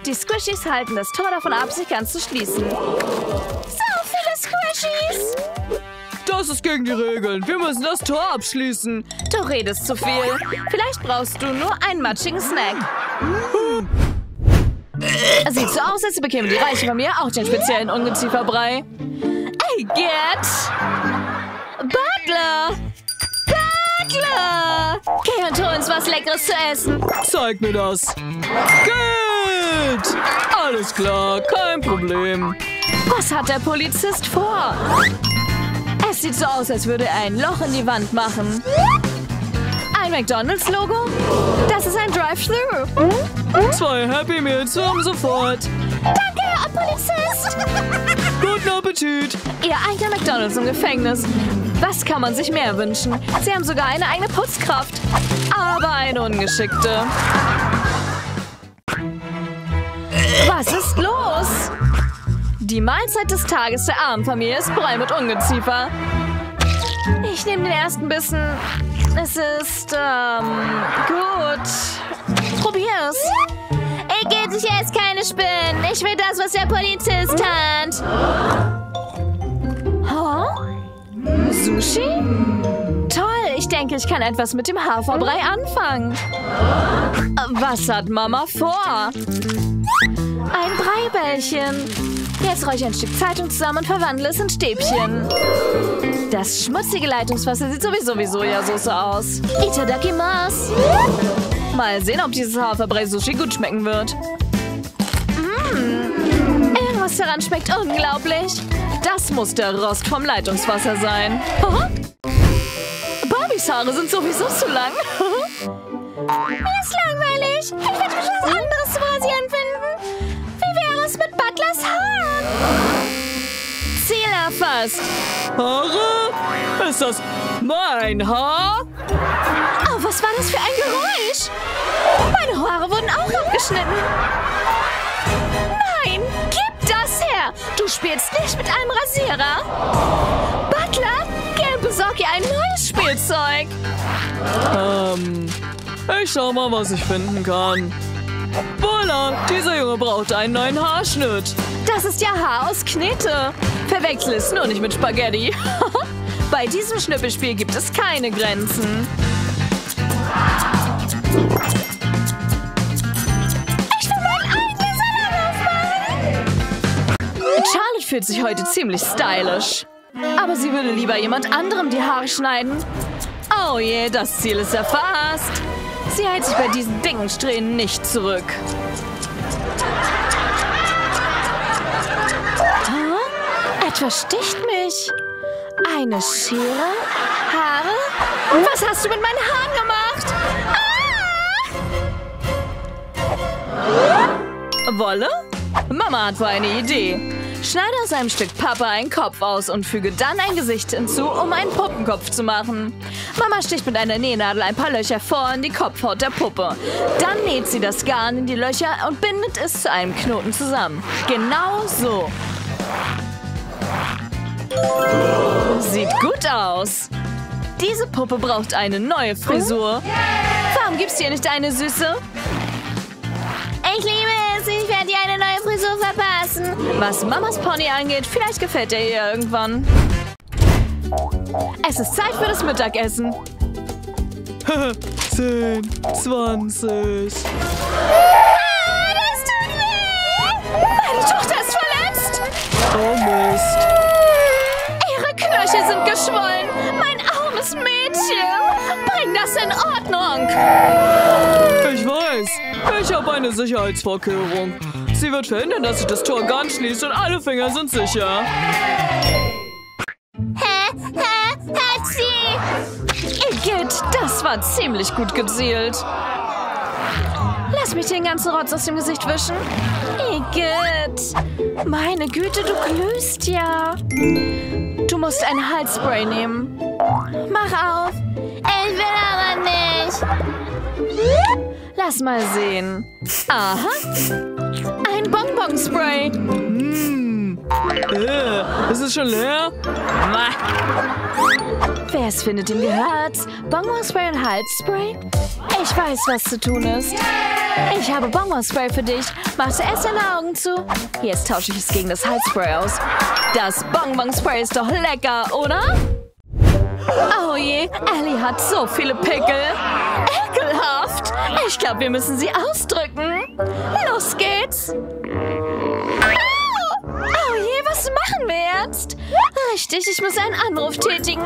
die Squishies halten das Tor davon ab, sich ganz zu schließen. So viele Squishies. Das ist gegen die Regeln. Wir müssen das Tor abschließen. Du redest zu viel. Vielleicht brauchst du nur einen matschigen Snack. Hm. Sieht so aus, als bekäme die Reiche von mir auch den speziellen Ungezieferbrei. Ey, Gerd! Butler! Butler! Geh und hol uns was Leckeres zu essen. Zeig mir das. Geld! Alles klar, kein Problem. Was hat der Polizist vor? Es sieht so aus, als würde er ein Loch in die Wand machen. Ein McDonald's-Logo? Das ist ein Drive-Thru. Zwei Happy Meals haben sofort. Danke, Herr Polizist. Gut Appetit! Ihr eigener McDonald's im Gefängnis. Was kann man sich mehr wünschen? Sie haben sogar eine eigene Putzkraft. Aber eine ungeschickte. Was ist los? Die Mahlzeit des Tages der Armenfamilie ist Brei mit Ungeziefer. Ich nehme den ersten Bissen. Es ist, ähm, gut. Probier's. Ey, geht, ich esse keine Spinnen. Ich will das, was der Polizist hat. Huh? Sushi? Toll, ich denke, ich kann etwas mit dem Haferbrei anfangen. Was hat Mama vor? Ein Breibällchen. Jetzt roll ich ein Stück Zeitung zusammen und verwandle es in Stäbchen. Das schmutzige Leitungswasser sieht sowieso wie Sojasauce aus. Itadakimasu. Mal sehen, ob dieses Haferbrei-Sushi gut schmecken wird. Mmh. Irgendwas daran schmeckt unglaublich. Das muss der Rost vom Leitungswasser sein. Barbies Haare sind sowieso zu lang. Mir ist langweilig. Ich werde mich was anderes zu rasieren finden. Wie wäre es mit Butlers Haar? Ziel erfasst. Haare? Ist das mein Haar? Oh, was war das für ein Geräusch? Meine Haare wurden auch abgeschnitten. Nein, gib das her. Du spielst nicht mit einem Rasierer. Butler, gern besorg ihr ein neues Spielzeug. Ähm, ich schau mal, was ich finden kann. Voila, dieser Junge braucht einen neuen Haarschnitt. Das ist ja Haar aus Knete. Verwechsel es nur nicht mit Spaghetti. Bei diesem Schnippelspiel gibt es keine Grenzen. Ich will meinen eigenen Salat aufmachen. Charlotte fühlt sich heute ziemlich stylisch. Aber sie würde lieber jemand anderem die Haare schneiden. Oh je, das Ziel ist erfasst. Sie hält sich bei diesen dicken Strähnen nicht zurück. Huh? Etwas sticht mich. Eine Schere? Haare? Und was hast du mit meinen Haaren gemacht? Ah! Wolle? Mama hat wohl eine Idee. Schneide aus einem Stück Pappe einen Kopf aus und füge dann ein Gesicht hinzu, um einen Puppenkopf zu machen. Mama sticht mit einer Nähnadel ein paar Löcher vor in die Kopfhaut der Puppe. Dann näht sie das Garn in die Löcher und bindet es zu einem Knoten zusammen. Genau so. Sieht gut aus. Diese Puppe braucht eine neue Frisur. Warum gibst du ihr nicht eine süße? Ich liebe es, ich werde dir eine neue Frisur verpassen. Was Mamas Pony angeht, vielleicht gefällt er ihr irgendwann. Es ist Zeit für das Mittagessen. zehn, zwanzig. Ah, das tut weh! Meine Tochter ist verletzt! Oh Mist. Ihre Knöchel sind geschwollen. Mein armes Mädchen. Bring das in Ordnung. Ich weiß. Ich habe eine Sicherheitsvorkehrung. Sie wird verhindern, dass sich das Tor ganz schließt und alle Finger sind sicher. Das war ziemlich gut gezielt. Lass mich den ganzen Rotz aus dem Gesicht wischen. Igitt. Meine Güte, du glühst ja. Du musst ein Halsspray nehmen. Mach auf. Ich will aber nicht. Lass mal sehen. Aha. Ein Bonbon-Spray. Mm. Äh, ist es schon leer? Wer es findet, dem gehört's. Bonbon-Spray und Halsspray? Ich weiß, was zu tun ist. Ich habe Bonbon-Spray für dich. Mach zuerst deine Augen zu. Jetzt tausche ich es gegen das Halsspray aus. Das Bonbon-Spray ist doch lecker, oder? Oh je, Ellie hat so viele Pickel. Ekelhaft. Ich glaube, wir müssen sie ausdrücken. Los geht's. Oh je, was machen wir jetzt? Richtig, ich muss einen Anruf tätigen.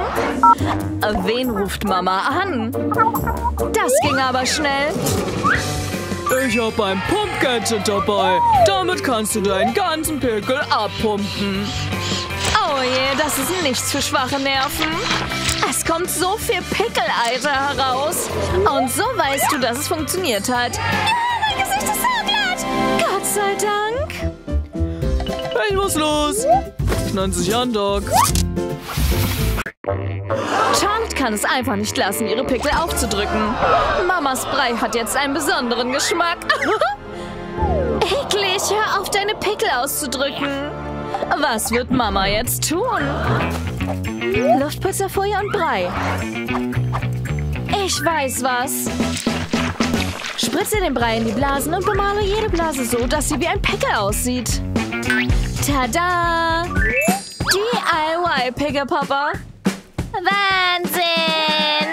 Wen ruft Mama an? Das ging aber schnell. Ich habe ein Pumpgadget dabei. Damit kannst du deinen ganzen Pickel abpumpen. Oh je, das ist nichts für schwache Nerven. Es kommt so viel Pickeleiter heraus. Und so weißt du, dass es funktioniert hat. Ja, mein Gesicht ist so glatt. Gott sei Dank. Ich muss los. nennt sich Andog. Charlotte kann es einfach nicht lassen, ihre Pickel aufzudrücken. Mamas Brei hat jetzt einen besonderen Geschmack. Eklig, hör auf, deine Pickel auszudrücken. Was wird Mama jetzt tun? Luftputzerfolie und Brei. Ich weiß was. Spritze den Brei in die Blasen und bemale jede Blase so, dass sie wie ein Pickel aussieht. Tada! D I Y-Pickelpopper. Wahnsinn!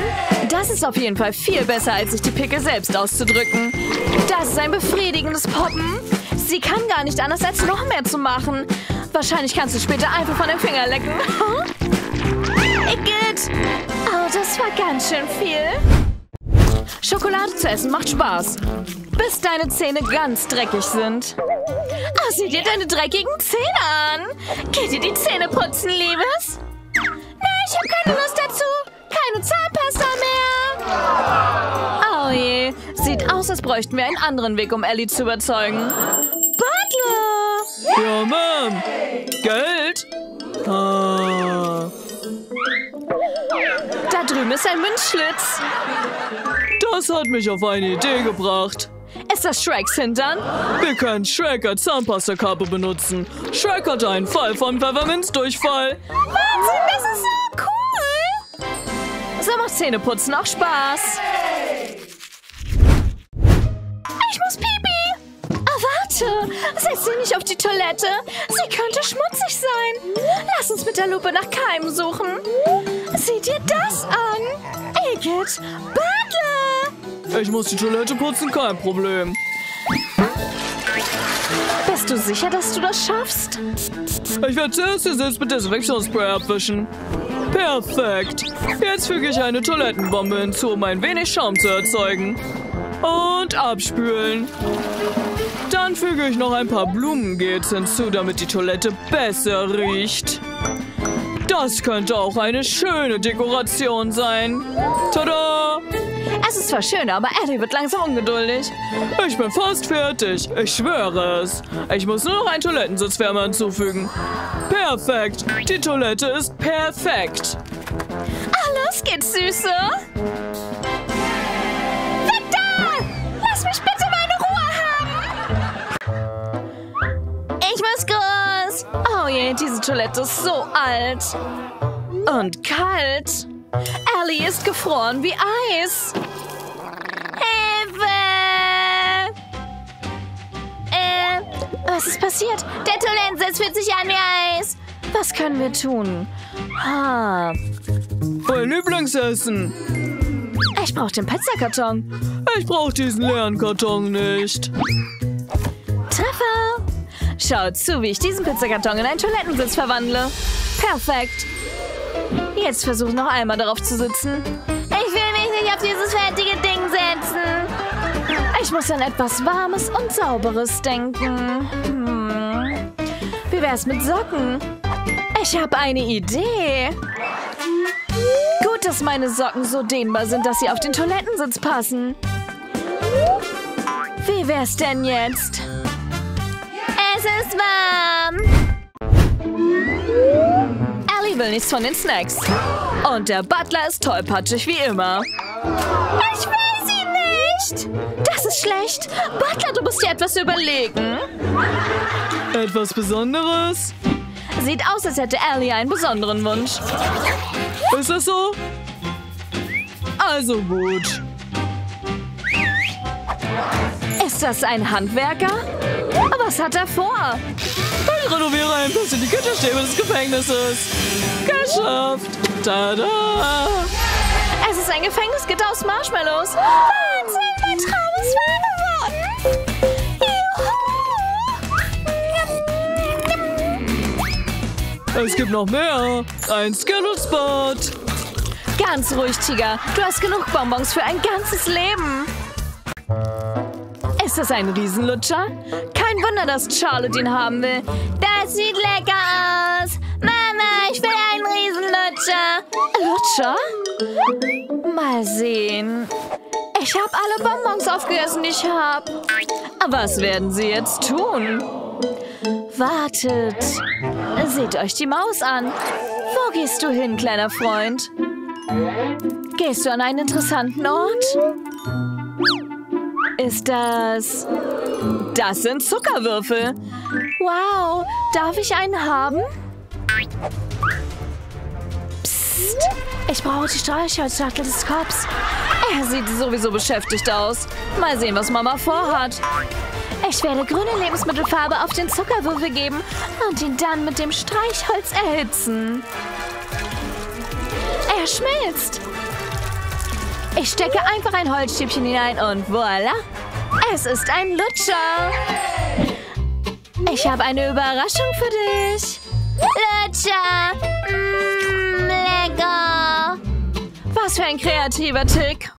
Das ist auf jeden Fall viel besser, als sich die Pickel selbst auszudrücken. Das ist ein befriedigendes Poppen. Sie kann gar nicht anders, als noch mehr zu machen. Wahrscheinlich kannst du später einfach von den Fingern lecken. Igitt! Oh, das war ganz schön viel. Schokolade zu essen macht Spaß. Bis deine Zähne ganz dreckig sind. Oh, sieh dir deine dreckigen Zähne an. Geht dir die Zähne putzen, Liebes? Ich habe keine Lust dazu. Keine Zahnpasta mehr. Oh je. Sieht aus, als bräuchten wir einen anderen Weg, um Ellie zu überzeugen. Butler! Ja, Mom. Geld? Ah. Da drüben ist ein Münzschlitz. Das hat mich auf eine Idee gebracht. Ist das Shreks Hintern? Wir können Shrek als Zahnpasta-Kappe benutzen. Shrek hatte einen Fall von Pfefferminzdurchfall. Wahnsinn, das ist so cool! So macht Zähneputzen auch Spaß. Ich muss pipi. Ah, warte. Setz sie nicht auf die Toilette. Sie könnte schmutzig sein. Lass uns mit der Lupe nach Keimen suchen. Sieh dir das an. Igitt, Butler! Ich muss die Toilette putzen, kein Problem. Bist du sicher, dass du das schaffst? Ich werde zuerst den Sitz mit Desinfektionsspray abwischen. Perfekt. Jetzt füge ich eine Toilettenbombe hinzu, um ein wenig Schaum zu erzeugen. Und abspülen. Dann füge ich noch ein paar Blumengeels hinzu, damit die Toilette besser riecht. Das könnte auch eine schöne Dekoration sein. Tada! Es ist zwar schön, aber Ellie wird langsam ungeduldig. Ich bin fast fertig. Ich schwöre es. Ich muss nur noch einen Toilettensitzwärmer hinzufügen. Perfekt. Die Toilette ist perfekt. Ah, los geht's, Süße. Weg da! Lass mich bitte meine Ruhe haben. Ich muss groß. Oh je, diese Toilette ist so alt. Und kalt. Ellie ist gefroren wie Eis. Hilfe! Äh, was ist passiert? Der Toilettensitz fühlt sich an wie Eis. Was können wir tun? Ah. Mein Lieblingsessen. Ich brauche den Pizzakarton. Ich brauche diesen leeren Karton nicht. Treffer! Schaut zu, wie ich diesen Pizzakarton in einen Toilettensitz verwandle. Perfekt. Jetzt versuch noch einmal darauf zu sitzen. Ich will mich nicht auf dieses fertige Ding setzen. Ich muss an etwas Warmes und Sauberes denken. Hm. Wie wär's mit Socken? Ich habe eine Idee. Gut, dass meine Socken so dehnbar sind, dass sie auf den Toilettensitz passen. Wie wär's denn jetzt? Es ist warm. Ellie will nichts von den Snacks. Und der Butler ist tollpatschig wie immer. Ich will sie nicht! Das ist schlecht. Butler, du musst dir etwas überlegen. Etwas Besonderes? Sieht aus, als hätte Ellie einen besonderen Wunsch. Ist das so? Also gut. Ist das ein Handwerker? Was hat er vor? Ich renoviere ein bisschen die Küchenstäbe des Gefängnisses. Geschafft! Tada! Es ist ein Gefängnisgitter aus Marshmallows. Wahnsinn, mein Traum ist wahr geworden. Es gibt noch mehr. Ein Skelettbad. Ganz ruhig, Tiger. Du hast genug Bonbons für ein ganzes Leben. Ist das ein Riesenlutscher? Kein Wunder, dass Charlotte ihn haben will. Das sieht lecker aus. Mama, ich will einen Riesenlutscher. Lutscher? Mal sehen. Ich habe alle Bonbons aufgegessen, die ich habe. Was werden sie jetzt tun? Wartet. Seht euch die Maus an. Wo gehst du hin, kleiner Freund? Gehst du an einen interessanten Ort? Ist das... Das sind Zuckerwürfel. Wow, darf ich einen haben? Psst, ich brauche die Streichholzschachtel des Cops. Er sieht sowieso beschäftigt aus. Mal sehen, was Mama vorhat. Ich werde grüne Lebensmittelfarbe auf den Zuckerwürfel geben und ihn dann mit dem Streichholz erhitzen. Er schmilzt. Ich stecke einfach ein Holzstäbchen hinein und voilà. Es ist ein Lutscher. Ich habe eine Überraschung für dich. Lutscher. Mm, lecker. Was für ein kreativer Tick.